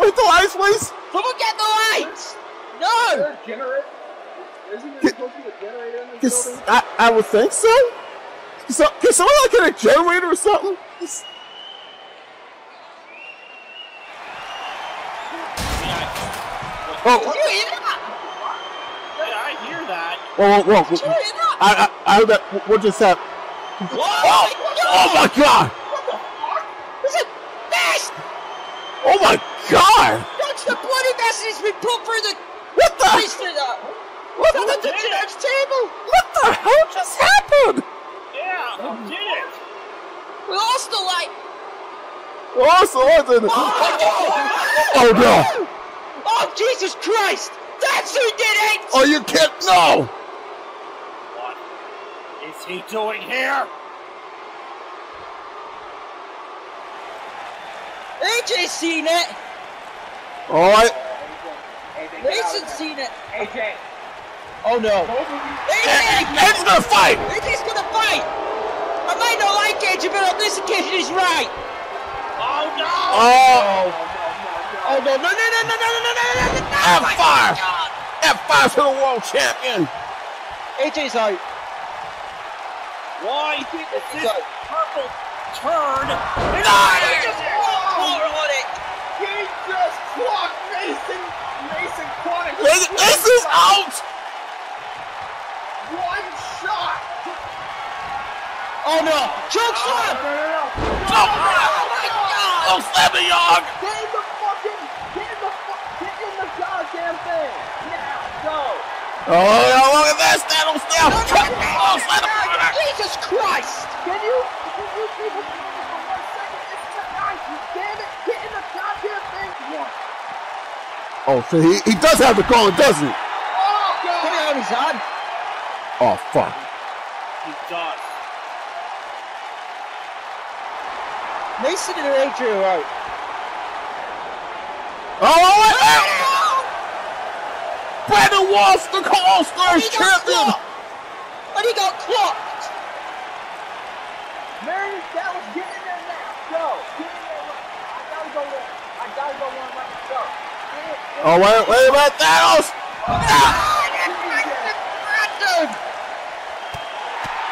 wait the lights, please? Someone get the lights! No! Is there a generator? Isn't there supposed to be a generator in this building? I would think so. So can someone like get a generator or something? Oh. Did you hear that? Did I hear that? Whoa. Did you hear that? What just happened? What? Oh my God! What the fuck? There's a nest! Oh my God! That's the bloody nest that's been put through the... What the? Someone took the next table! What the hell just happened? Yeah, who did it? We lost the light! We lost the light, didn't we? Oh no! Oh, Jesus Christ! That's who did it! Oh, you can't know! What is he doing here? AJ's seen it! Alright. Mason's seen it! AJ! Oh no! AJ's gonna fight! AJ's gonna fight! I might not like AJ, but on this occasion he's right! Oh no! Oh! Oh no, no. F5! F5 to the world champion! AJ's out. Why did this purple turn? No! He just clocked on it! He just clocked Mason Chronic! This is out! One shot! Oh no! Choke slam! No! Oh my God! Oh, slam it, Young! Oh, look at this! That'll still cut me off! Jesus Christ! Can you people do this for 1 second? It's tonight, you damn it! Get in the goddamn thing! Yeah. Oh, so he does have the call, doesn't he? Oh, God! Put it on his arm. Oh, fuck. He does. Mason and AJ are out. Oh, wait! Brandon Walsh, the All-Stars champion! But he got clocked! Meredith Dallas, get in there now! Go! Get in there! I gotta go one right now! Go! Get in. Oh, wait about Thanos! No!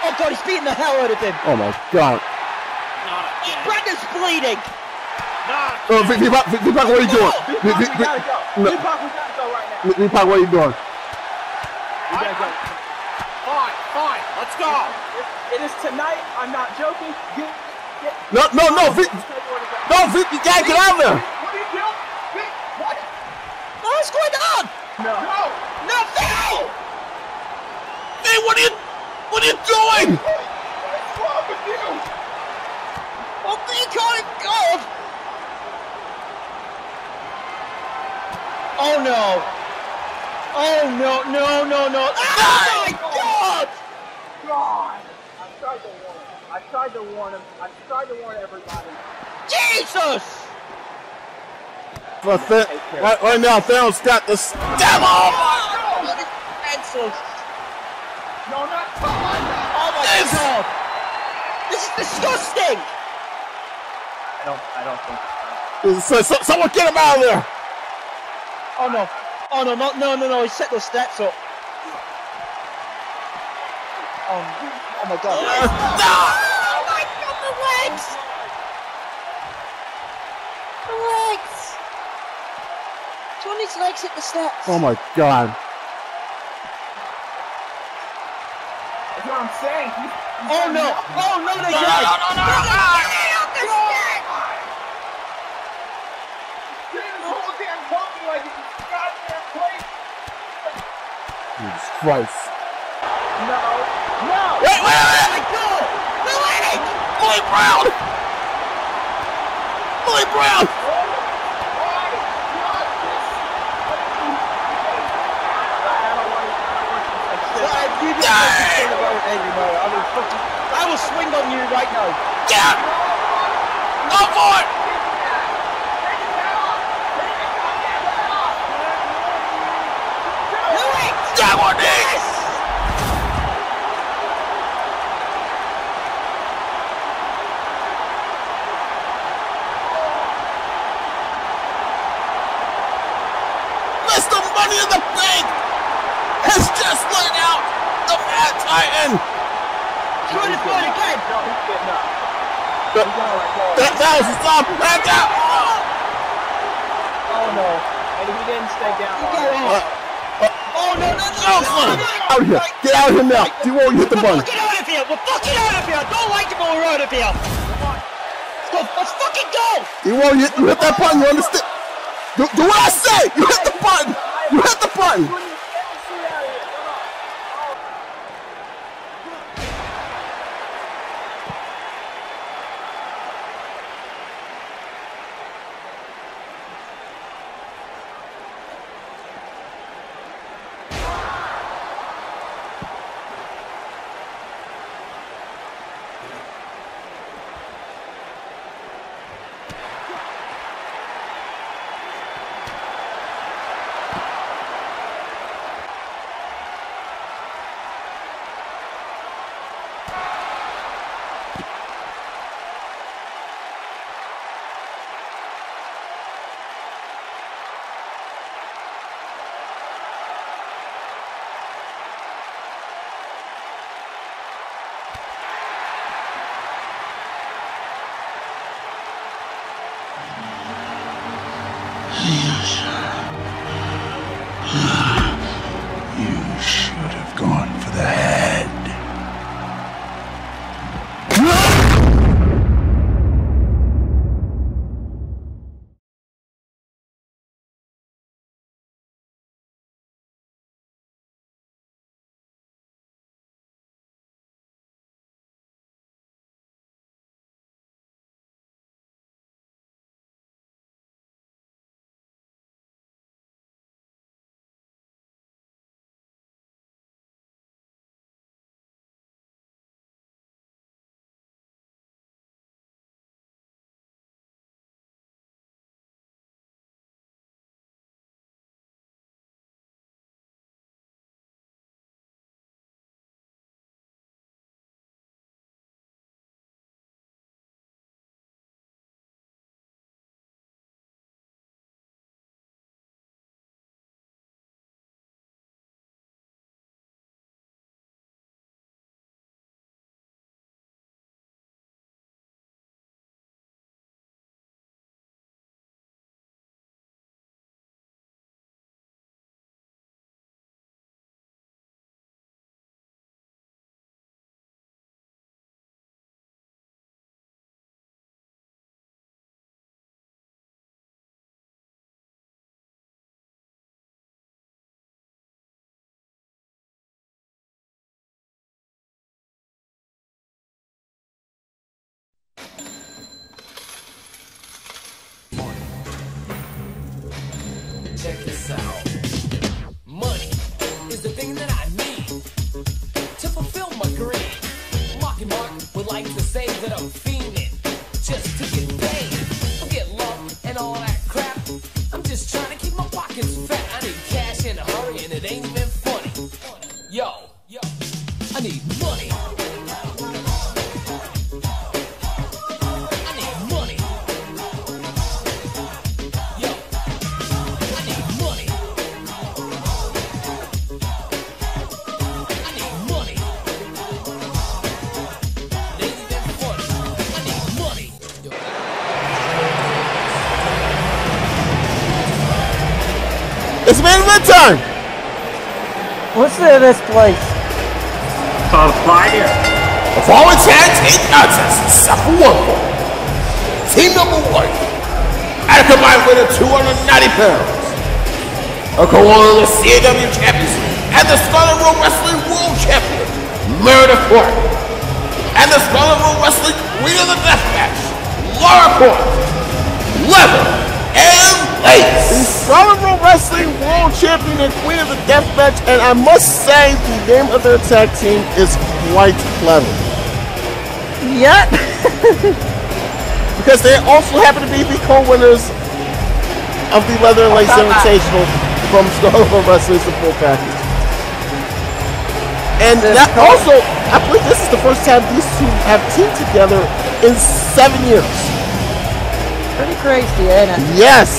Oh, God, he's beating the hell out of him! Oh, my God! Brandon's bleeding! Oh, V-Pac, what are you doing? V-Pac, we gotta go right now! Leepak, what are you doing? Fine. Let's go. It is tonight. I'm not joking. Get. No. Vic. No, Vic, you gotta get out of there. What are you doing? Vic, what? What's going on? No, Vic. Hey, what are you doing? What is wrong with you? Oh, thank God. Oh no. Oh no. Oh my God! tried to warn him. I tried to warn everybody. Jesus! Well, right now, Theron's got the devil! Oh my God! Pencils! No, not behind that! Oh my God! This is disgusting! I don't think. Someone get him out of there! Oh no! Oh no! No! He set those steps up. Oh my God! No! Oh my God! The legs! The legs! Johnny's legs hit the steps. Oh my God! That's what I'm saying. Oh no! Oh no! They got it! No! Jesus Christ. No. No. Wait. Go. No, wait. Malik Brown. Malik Brown. I will swing on you right now. Yeah. Go for it. Yes! That's the money in the bank! Has just laid out the Mad Titan! Try to fight again! No, he's getting up. That was the top! Back out! Oh no, and he didn't stay down. No. Out here. Get out of here now. Do you want to hit the button? Get out of here. We're fucking out of here. I don't like it, but we're out of here. Let's go. Let's fucking go. You hit that button. You understand? Do what I say. You hit the button. You hit the button. Check this out. Money is the thing that I need to fulfill my dream. Marky Mark would like to say It's main event time. What's in this place? A fire. Of all its hats, eight nonsense, except for one ball. Team number one, at a combined weight of 290 pounds, a co-owner of the CAW Championship and the Scarlet World Wrestling World Champion, Meredith Clark, and the Scarlet World Wrestling Queen of the Deathmatch, Lara Croft, Leather and Lace. The Scarlet World Wrestling World Champion and Queen of the Deathmatch, and I must say the name of their tag team is quite clever. Yep. Because they also happen to be the co-winners of the Leather and Lace Invitational from Scarlet World Wrestling Support Package. And that also, I believe this is the first time these two have teamed together in 7 years. Pretty crazy, ain't it? Yes.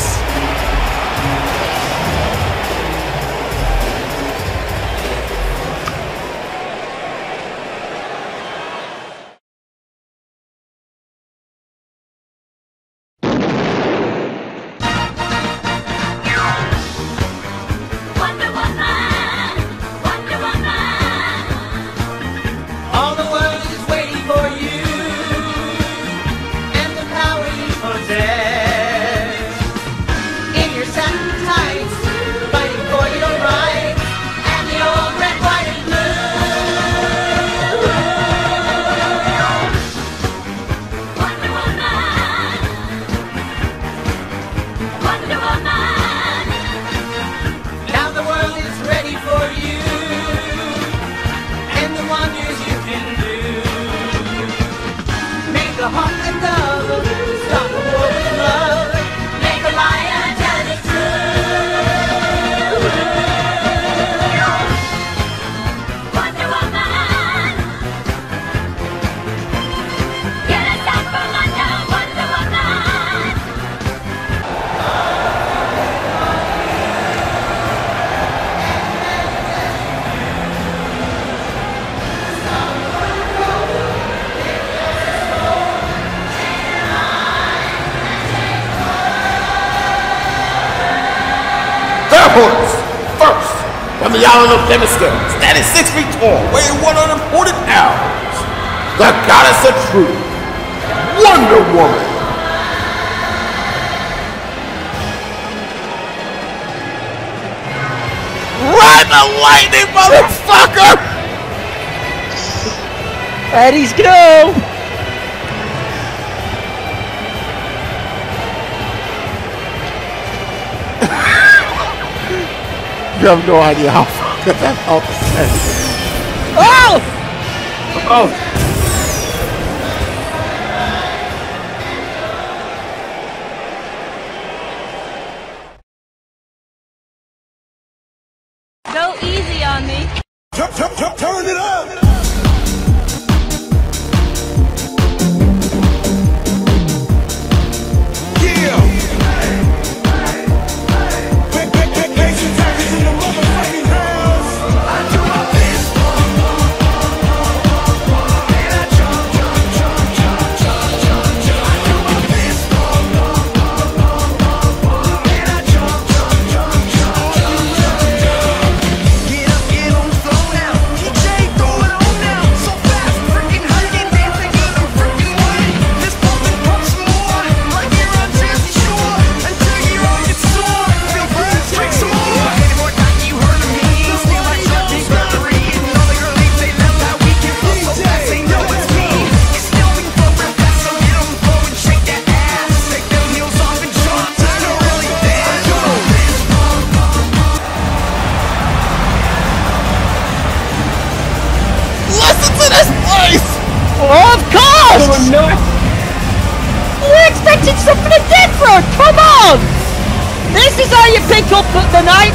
First, from the island of Themyscira, standing 6 feet tall, weighing 140 pounds, the goddess of truth, Wonder Woman. Run the lightning, motherfucker! Eddie's go! You have no idea how fucking that felt. Oh! Oh! Go easy on me. Turn it up!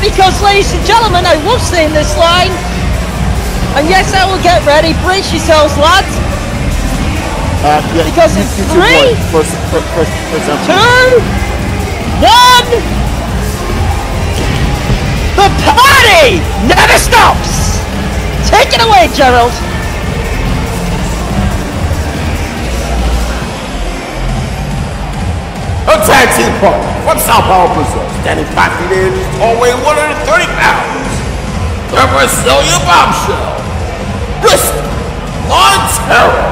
Because, ladies and gentlemen, I love seeing this line. And yes, I will get ready. Brace yourselves, lads. Yeah, because it's 3, 2, 1. The party never stops. Take it away, Gerald. A tag team partner from Southpaw, Brazil, standing 5 feet in, all weighing 130 pounds. The Brazilian Bombshell, Christie Monteiro.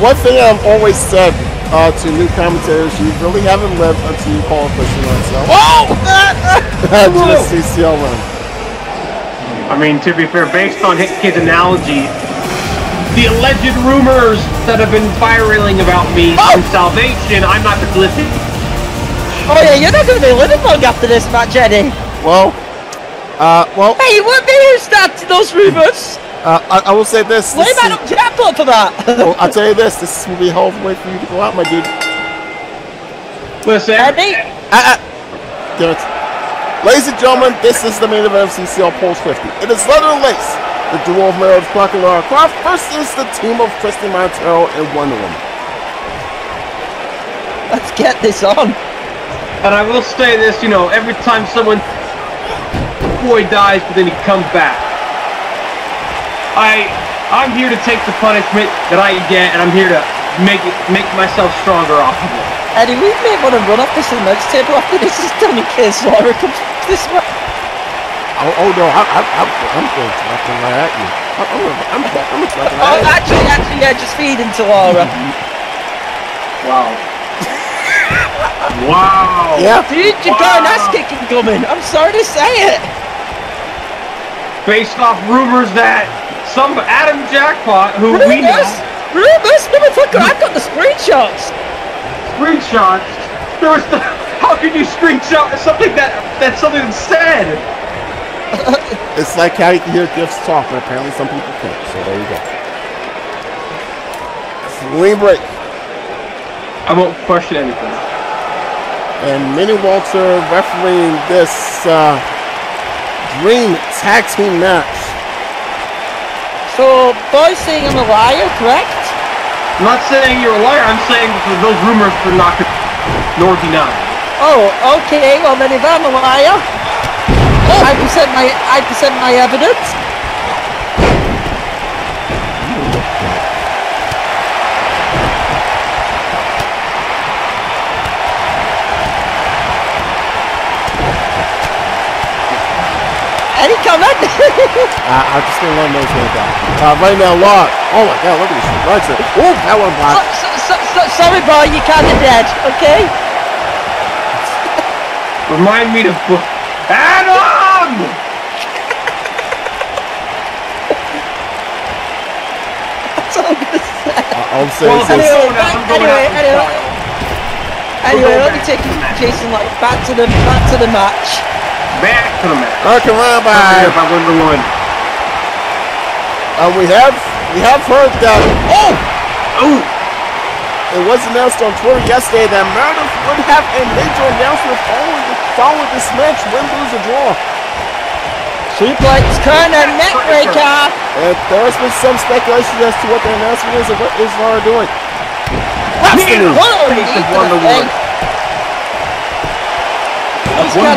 One thing I've always said to new commentators, you really haven't lived until you call a person on yourself. Oh! Just CCL win. I mean, to be fair, based on his analogy, the alleged rumors that have been spiraling about me and Salvation, I'm not complicit. Oh yeah, you're not going to be living long after this match, Eddie. Well, hey, what made you start those rumors? I will say this. Lay man up Jackpot for that. Well, I'll tell you this, this will be a hard way for you to go out, my dude. Listen. Eddie? Ladies and gentlemen, this is the main event of CCL Pulse 50. It is Leather and Lace, the duo of Meredith Clark and Lara Croft versus the team of Christie Monteiro and Wonder Woman. Let's get this on. And I will say this, you know, every time someone boy dies, but then he comes back. I'm here to take the punishment that I get, and I'm here to make myself stronger off of it. Eddie, we may want to run up this next table after this is done in case Lara comes this way. Oh no, I'm going to talk right at you. I'm going to talk right at you. Oh, actually, yeah, just feed into Lara. Wow. Wow. Yeah. Dude, you got an ass kicking coming. I'm sorry to say it. Based off rumors that some Adam Jackpot, who rumors? We know. Rumors? Motherfucker, I've got the screenshots. Screenshots? There was the, how could you screenshot something that's something that's said? It's like how you can hear gifts talk, but apparently some people can't, so there you go. Lean break. I won't question anything. And Minnie Walter refereeing this dream tag team match. So, boys saying I'm a liar, correct? I'm not saying you're a liar, I'm saying those rumors were not nor denied. Oh, okay, well then if I'm a liar, I present my evidence. Any comment? I'm just gonna let those go down. Right now, Lara. Oh my God, look at this. Right there. Oh, that one blocked. Sorry, boy, you kind of dead. Okay. Remind me to book. Adam! That's all I'm gonna say. Anyway, let me take Jason like back to the match. Back to the match. Welcome around by Wonder Woman. We have heard that. It was announced on Twitter yesterday that Meredith would have a major announcement following this match, win, lose, or draw. She plays Kana neckbreaker. And there's been some speculation as to what the announcement is and what is Lara doing. Absolutely. He's kind of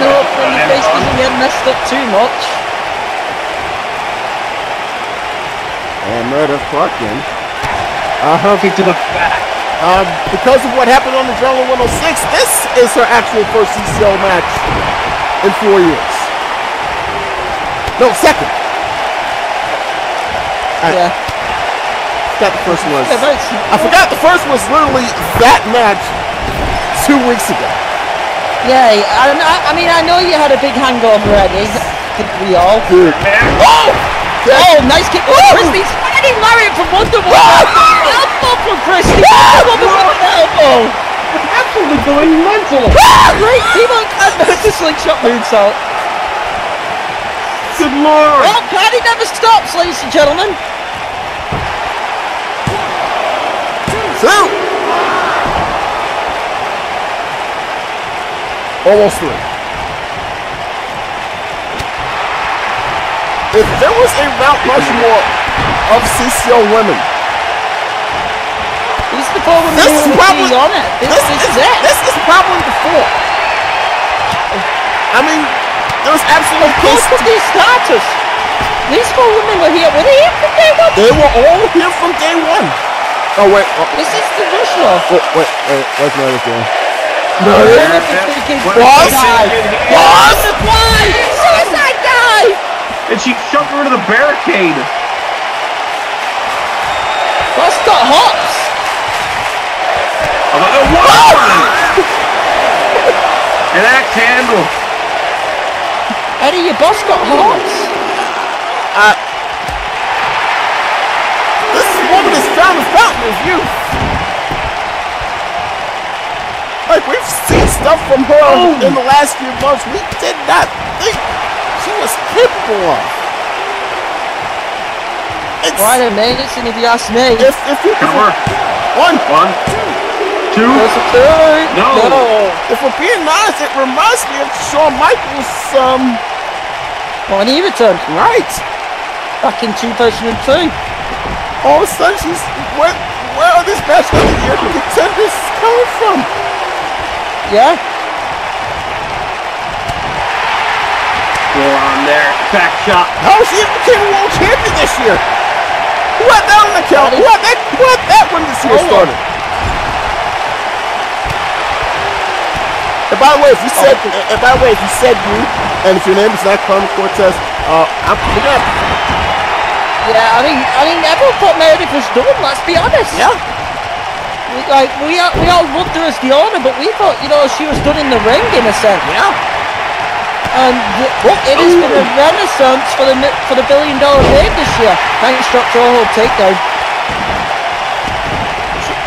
hoping the face doesn't get messed up too much. And Meredith Clark in. Hooking to the back. Because of what happened on the Adrenaline 106, this is her actual first CCL match in 4 years. No, second. Yeah. Forgot the first one. I forgot the first was literally that match 2 weeks ago. Yeah, I mean, I know you had a big hangover, Eddie. We all. Good. Oh! Oh, nice kick. Oh, Christie's fighting Lariat from Wonder Woman. From Christie, elbow. It's absolutely going mental. Great, the slingshot moonsault. Good lord. Well, Patty never stops, ladies and gentlemen. Two. Almost three. If there was a Mount Rushmore of CCL women, This is probably the fourth. I mean, there's absolutely case to these starters. These four women were here from day one. They were all here from day one. Oh, wait. Oh. This is the rush off. Wait. Where's Meredith going? What? Why? Suicide dive! And she shoved her into the barricade. That's the hops. I'm like, what? An axe handle. Eddie, your boss got hops. This woman is down the fountain of youth. Like, we've seen stuff from her in the last few months we did not think she was capable of. It's quite amazing if you ask me. If you can work. One, two. There's a third. No. If we're being honest, it reminds me of Shawn Michaels, Bonnie Everton. Right. Back in 2002. All of a sudden, she's... Where are these matches of the year contenders coming from? Yeah. Still on there. Back shot. Oh, she became a world champion this year. Who had that on the count? Who had that when this year started? And by the way, if you said, you, and if your name is not Carmen Cortez, I'm forgetting. Yeah, I mean, everyone thought Meredith was done. Let's be honest. Yeah. Like, we all loved her as the owner, but we thought, you know, she was done in the ring, in a sense. Yeah. And it has been a renaissance for the $1 billion name this year. Thanks, Dr. Old Takedown.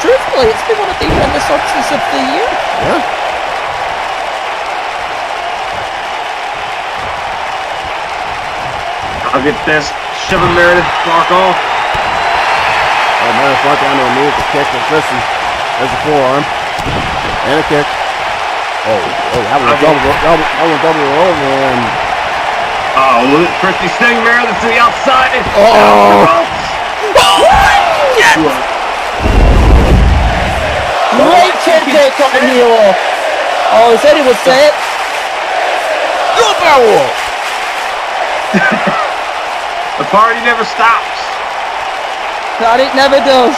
Truthfully, it's been one of the renaissances of the year. Yeah. I'll get this. Shoving Meredith Clark off. Oh, Meredith Clark down to a move to kick. There's a forearm. And a kick. Oh, that was a double roll, man. Oh, Christie Sting Meredith to the outside. Yes! Great chin kick on the knee. Oh, he said he would say it. Good barrel. The party never stops. That it never does.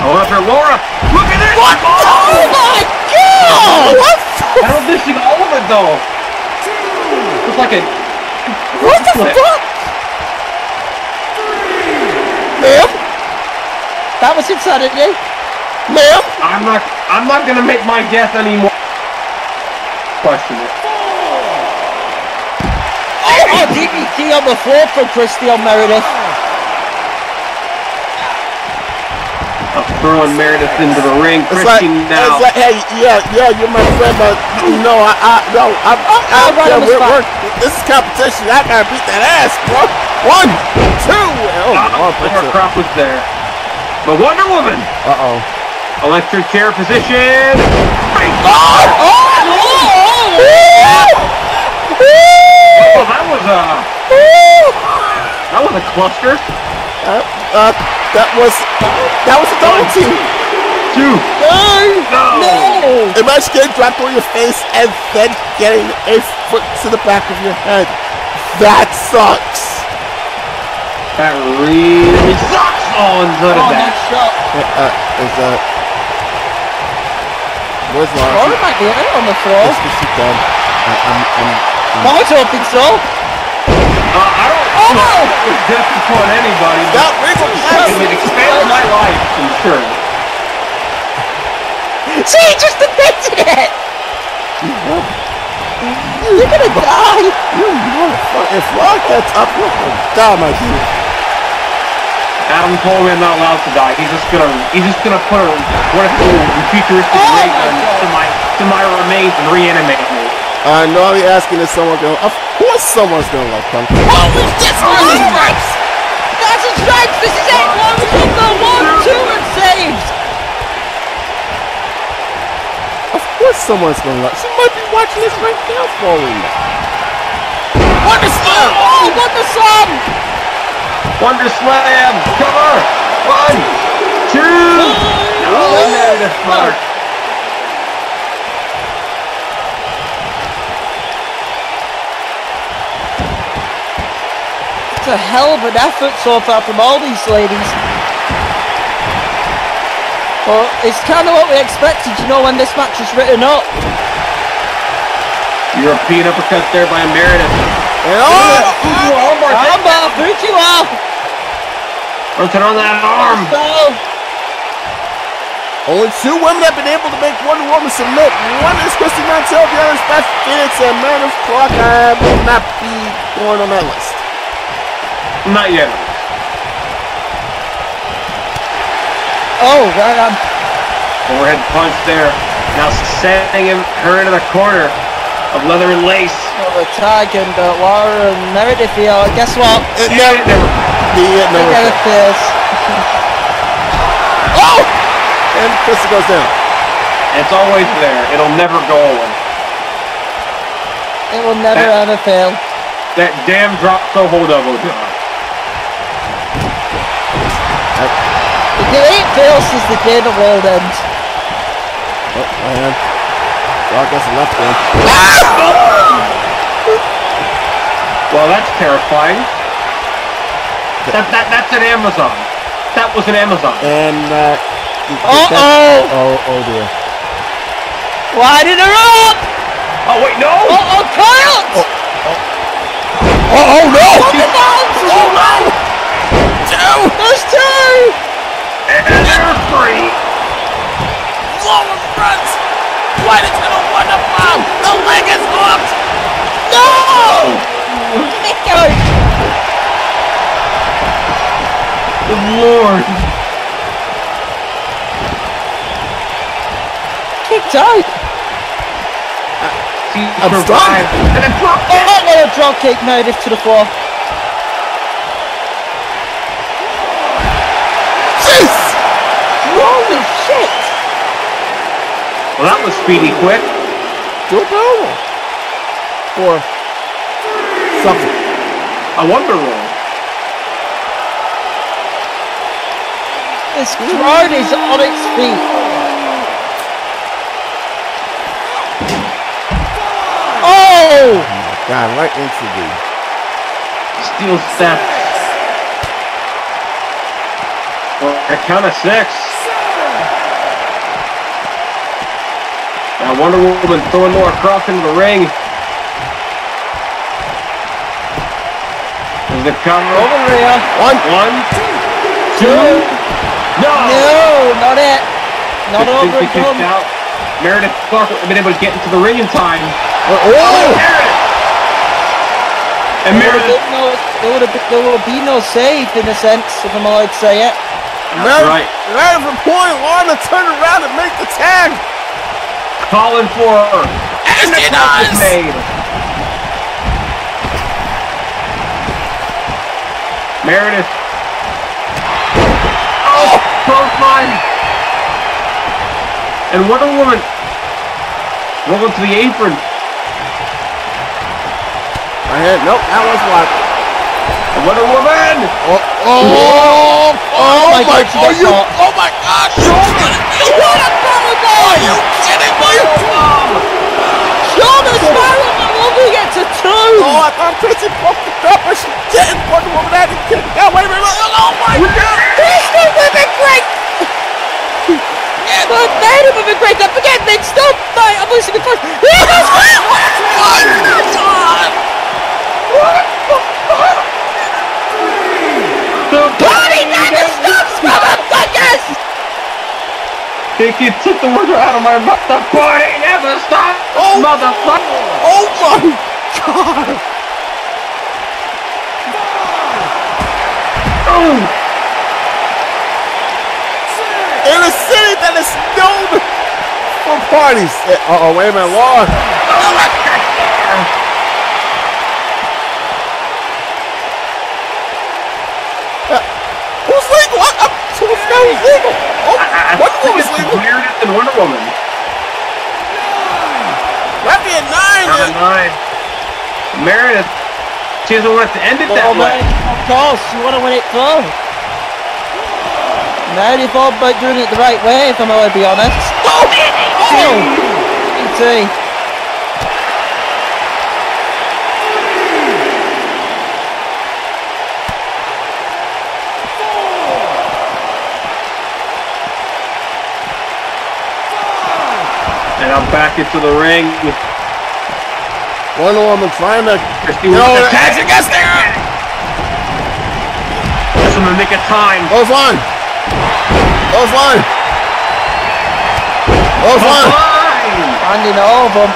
Oh, after Laura. Look at this! What? Oh my god! What? How did she all of it though? It's like a... What the fuck? Ma'am? That was insanity. Ma'am? I'm not gonna make my guess anymore. Question it. Oh, DDT on the floor for Christie on Meredith. Throwing Meredith into the ring. It's like, hey, yeah, you're my friend, but this is competition. I gotta beat that ass, bro. 1, 2. Oh, Lara Croft was there, but Wonder Woman. Electric chair position. Oh, that was a cluster. That was a double team. Two. No. Imagine getting dropped on your face and then getting a foot to the back of your head. That sucks. That really sucks. Where's Lara? Lara might be on the floor. I was hoping so. It was destined for anybody. That wriggle pass expanded my life, I'm sure. She just invented it! You're gonna die! You motherfucker! If Rock gets up, you're gonna die, my dude. Adam Cole is not allowed to die. He's just gonna put a wonderful futuristic ray gun to my remains and reanimate me. I know you're asking if someone going. Of course, someone's going to come. Oh, that's his stripes! That's his stripes! This is it! One, two, and saves! Of course, someone's going to like. She might be watching this right now, falling. Wonder Slam! Oh, Wonder Slam! Wonder Slam! Cover! 1, 2! Clark. a hell of an effort so far from all these ladies. But it's kind of what we expected, you know, when this match was written up. European uppercut there by Meredith. Oh! Armbar! Virtual! Working on that arm! Only two women have been able to make Wonder Woman submit. One is Christie Monteiro, the other is Beth Phoenix, and Meredith Clark may not be going on that list. Not yet. Oh, right on. Overhead punch there. Now sending her into the corner of Leather and Lace. The tag and Lara and Meredith here. Guess what? Never. Oh! And Christie goes down. It's always there. It'll never go away. It will never ever fail. That damn drop so hold of it. It ain't failed since the day the world ends. Oh, man. Well, I guess the left one. Well, that's terrifying. That's an Amazon. That was an Amazon. And, oh dear. Lighting her up! Oh wait, no! Uh-oh, Kyle! Oh no! Oh no! Two! There's two! And there are three! Lower front! Why did you want to bomb? The leg is hooked! No! Good lord! Tight. I'm strong. And a drop kick. Oh, what a drop kick, Meredith to the floor. Jeez! Holy shit! Well, that was speedy quick. Do a barrel. Or something. A wonder roll. This crowd is on its feet. Oh my God, right into the steel step. A count of six. Now Wonder Woman throwing Lara Croft into the ring. There's the count over here. One, two. No, not it. Not over again. Meredith Clark would have been able to get into the ring in time. And Meredith, there will be no save in a sense, if I'm allowed to say it. Meredith from point one to turn around and make the tag. Calling for her. And the tag is made. Meredith. Oh, close line. And Wonder Woman rolling to the apron. Nope, that was one. Wonder Woman! Oh my gosh! Are you kidding me? Shoulder's firing! I love you, get to two! Oh, I thought Christie broke the door, but she didn't. Wonder Woman had to kick out. Wait a minute! Oh my God! Christie would be great! But they would be great! Don't forget, they'd still fight! I'm losing the first! Body never stops from a focus! You took the word out of my mouth. The body never stops! Oh, motherfucker! Oh my God! Oh! In a city that is known for parties. Uh oh, wait a minute, who's legal? Who's now legal? Oh, Wonder Woman's legal. Weirder than Wonder Woman. That'd be a nine. Meredith, she doesn't want it to end it that way. Of course, you want to win it full. Meredith all about doing it the right way, if I'm going to be honest. Oh, ET. now back into the ring. Wonder Woman trying to... Christie with the catch against there! Just in the nick of time. Close line! Close line! Close line! Finding all of them.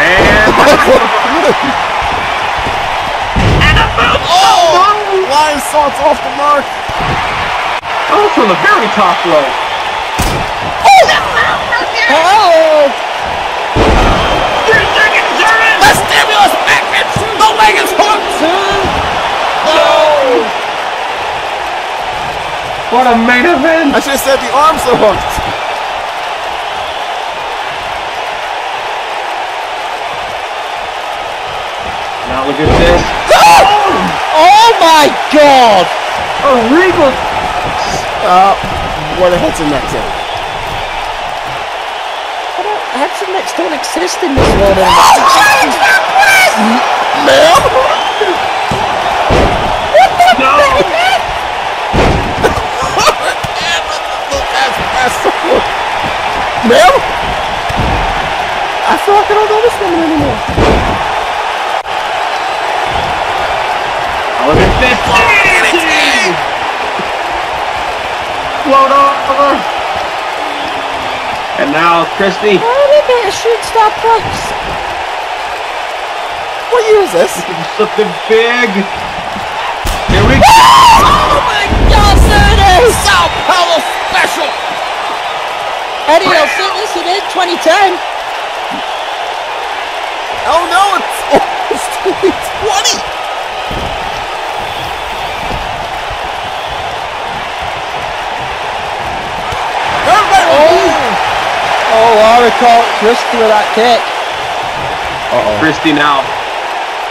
And... Oh! Lion salt's off the mark. Oh, from the very top rope. Oh! That's out right there. Oh! 3 seconds, German. The stimulus magnet. The leg is hooked. No! What a main event! I should have said the arms are hooked. Now look at this. Oh my God! A regal. What a head's next in. Heads and necks don't exist in this world. Oh, change that place! No! What the no. Heck is that? No! I feel like I don't know this woman anymore. Look at this! Float over! And now, Christie. Oh, look at a shoot stop price. What year is this? Something big. Here we go! Oh my God, there it is! South Power Special! Eddie, I'll see this in 2010. Oh no, it's 2020! Oh, Lara caught Christie with that kick. Uh-oh. Christie now.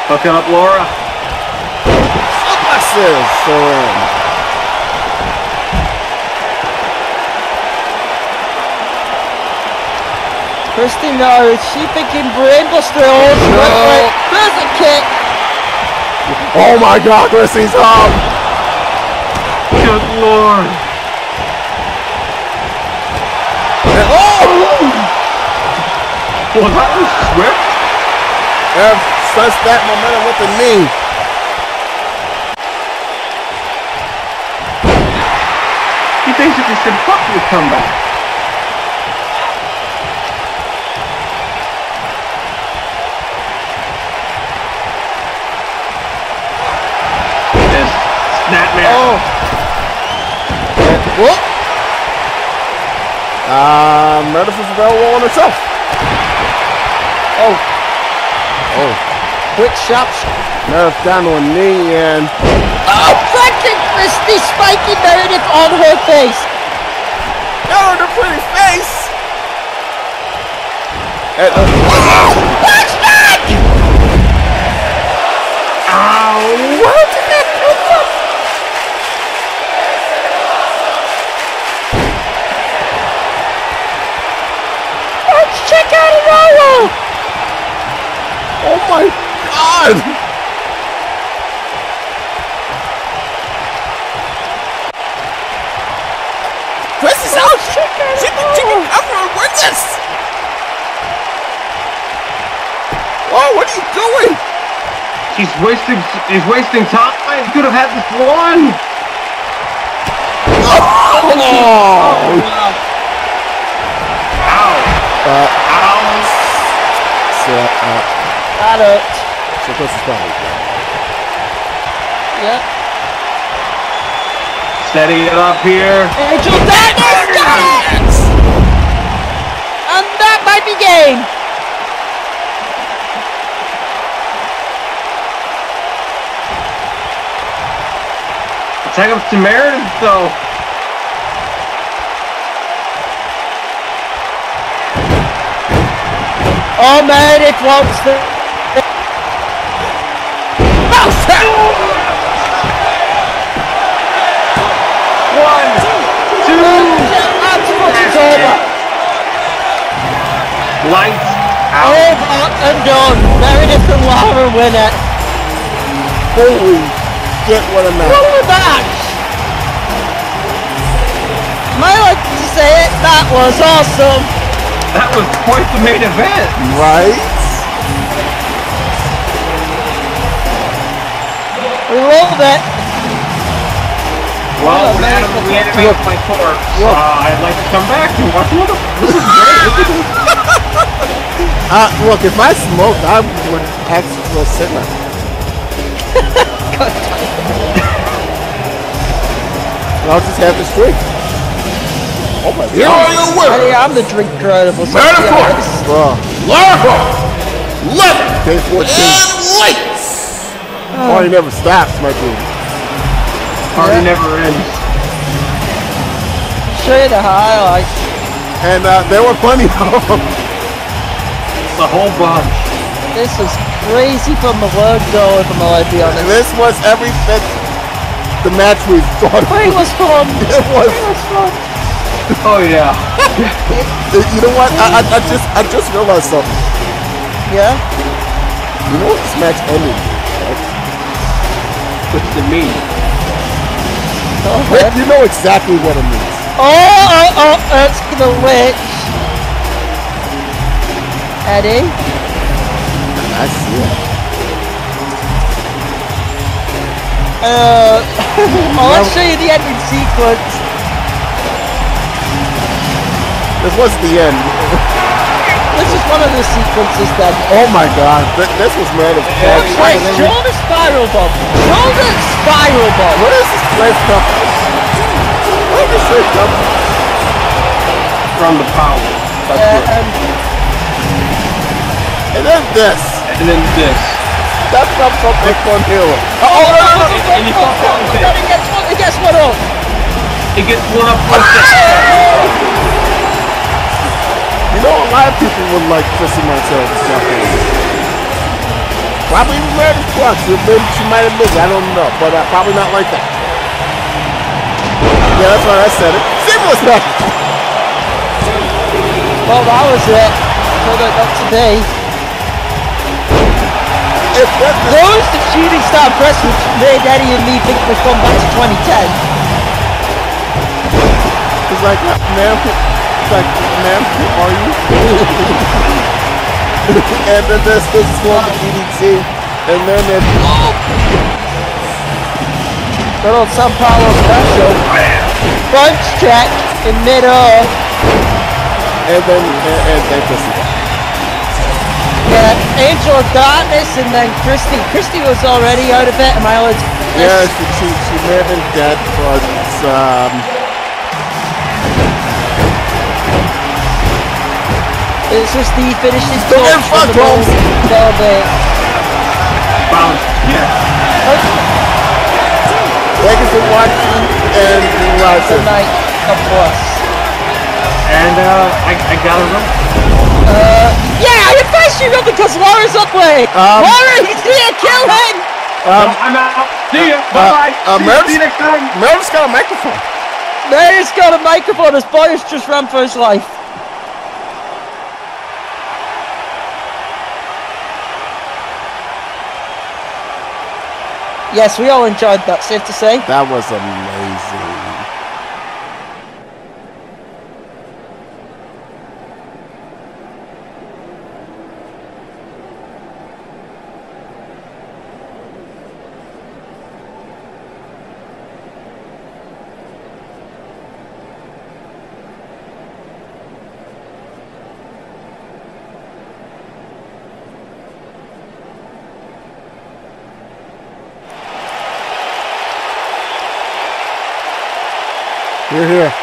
Hooking up Lara. Suplexes. Christie now, is she thinking brainbuster? Oh, no. There's a kick. Oh my God, Christie's up. Good Lord. Well, that was swift. Ev sensed that momentum with the knee. He basically said, fuck you, come back. This snapmare. Oh. Whoop. Meredith is available on herself. Oh. Oh. Quick shots. Meredith down on knee and... Oh, fucking Christie spiking Meredith on her face. Not on her pretty face. And, flashback! Ow. What did that come from? Let's check out a roll. Oh my God! Christie's out! She can cover and win this! Oh, what are you doing? She's wasting time. You could have had this one! Oh! Ow! Ow! That hurt. So close to body. Yep. Setting it up here. Angel Dennis got it! And that might be game. Attack up to Meredith though. Oh, Meredith wants the... Lights out. Up and gone. Meredith and Lara win it. Holy shit, what a match. What a match. Am I allowed to say it? That was awesome. That was quite the main event. Right? We rolled it. Well, we're out of the main event with my corpse. I'd like to come back to watch another. This is great. Look, if I smoked, I would actually sit there. I'll just have this drink. Oh my God! Honey, I'm the drink incredible. Metaphor, Lara Croft, Leather, and Lace. Party never stops, my dude. Party never ends. Show you the highlights. And they were funny though. A whole bunch. This is crazy from the word go, if I'm allowed to be honest. This was everything the match we've thought of. It was fun. It was fun. Oh yeah. You know what? I just realized something. Yeah? You know what this match ended? What's it mean? Okay. You know exactly what it means. Oh, that's the witch. Eddie? I see it. I'll show you the ending sequence. This was the end. This is one of the sequences that... Oh my God, this was Meredith Clark. Wait, shoulder spiral bomb. Shoulder spiral bomb. Where does this place come from? Where does this come from? From the power. And then this. And then this. That's not something fun here. Oh, no, it gets one up. It gets one up like this. You know, a lot of people would like Christie Monteiro to jump in. Probably Meredith Clark. Maybe she might have missed it. I don't know. But probably not like that. Yeah, that's why I said it. Seamless match. Well, that was it. Hold on, not today. Those the shooting star press which made Eddie and me think we've gone back to 2010. He's like, ma'am, who are you? And then there's this one DDT. And then there's... Good old San Paolo special. Punch check in mid-air. And then, and this. Yeah, Angel of Darkness, and then Christie. Christie was already out of it, am I allowed to? Yeah, she may have been dead, but it's just the finishing touch from the balls. Bounce, yeah. Okay. Thank you for watching, and good night, of course. And I gotta run. Yeah, I advise you not because Laura's up late. Lara, he's here, kill him! I'm out. See ya. Bye-bye. See you next time. Meredith's got a microphone. Meredith's got a microphone. His boy's just ran for his life. Yes, we all enjoyed that, safe to say. That was amazing. You're here.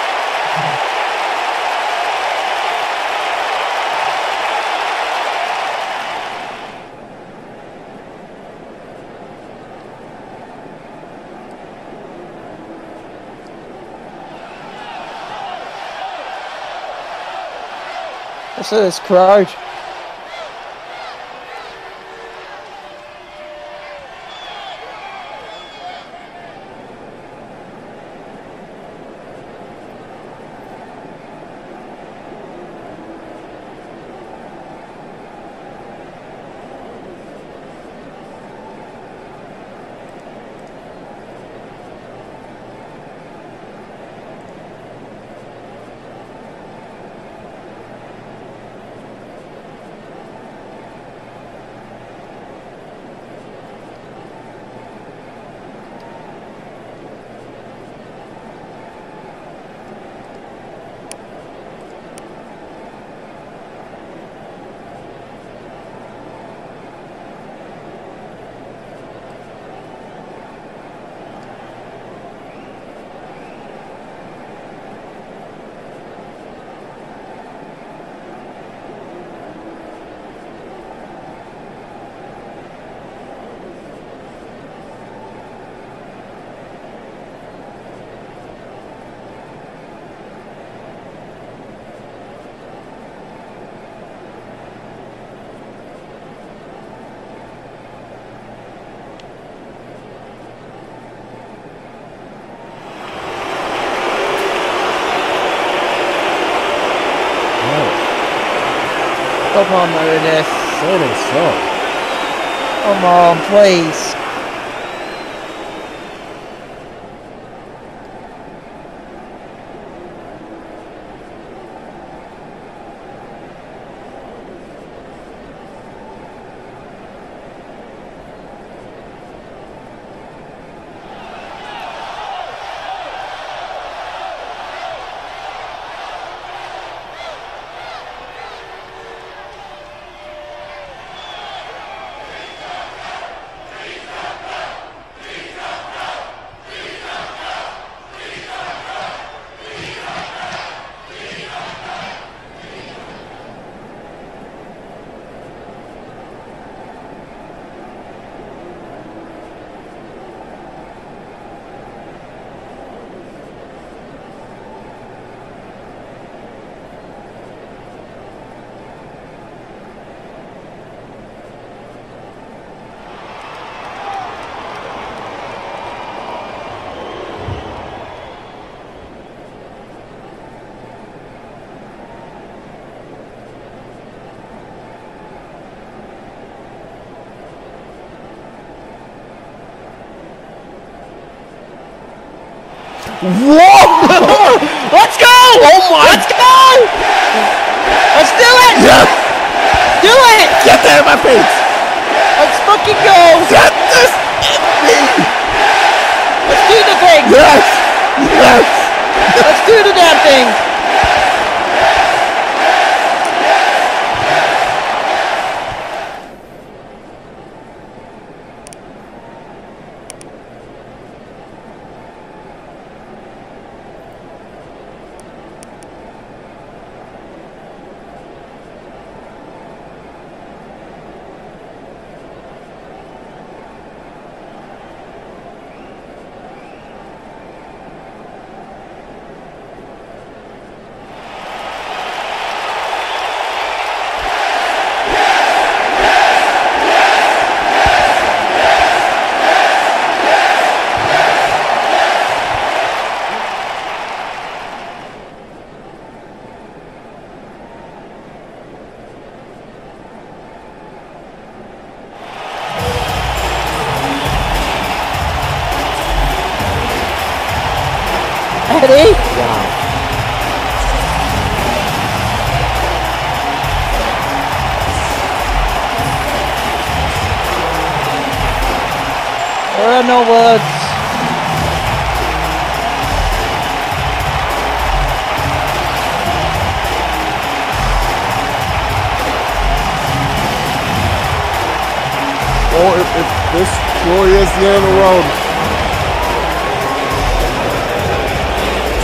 Look at this crowd. Come on, Meredith. Certainly so. Come on, please. Whoa! Let's go! Oh my! Let's go! Let's do it! Yes! Do it! Get that in my face! Let's fucking go! Get this in me! Let's do the thing! Yes! Yes! Let's do the damn thing! No words. Oh, if this truly is the end of the road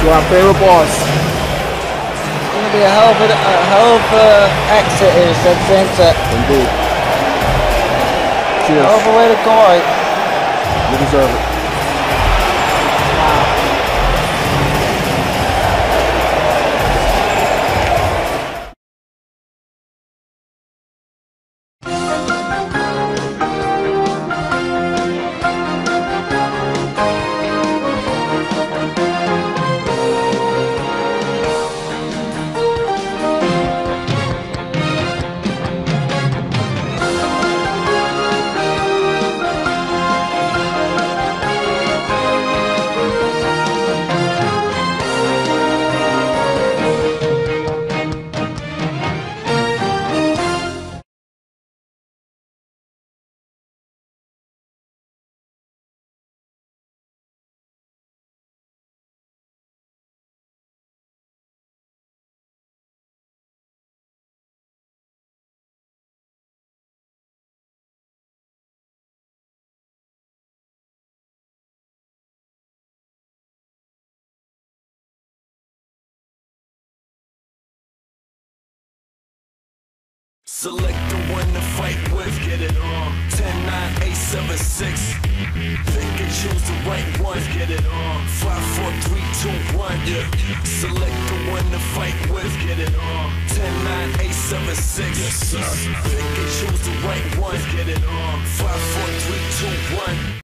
to our favorite boss. It's going to be a hell of an exit here, that's the exit. Indeed. Cheers. Hell of a way to go. You deserve it. Select the one to fight with, get it on. 10, 9, 8, 7, 6. Pick and choose the right one, get it on. 5, 4, 3, 2, 1, yeah. Select the one to fight with, get it on. 10, 9, 8, 7, 6. Yes, sir. Pick and choose the right one, get it on. 5, 4, 3, 2, 1.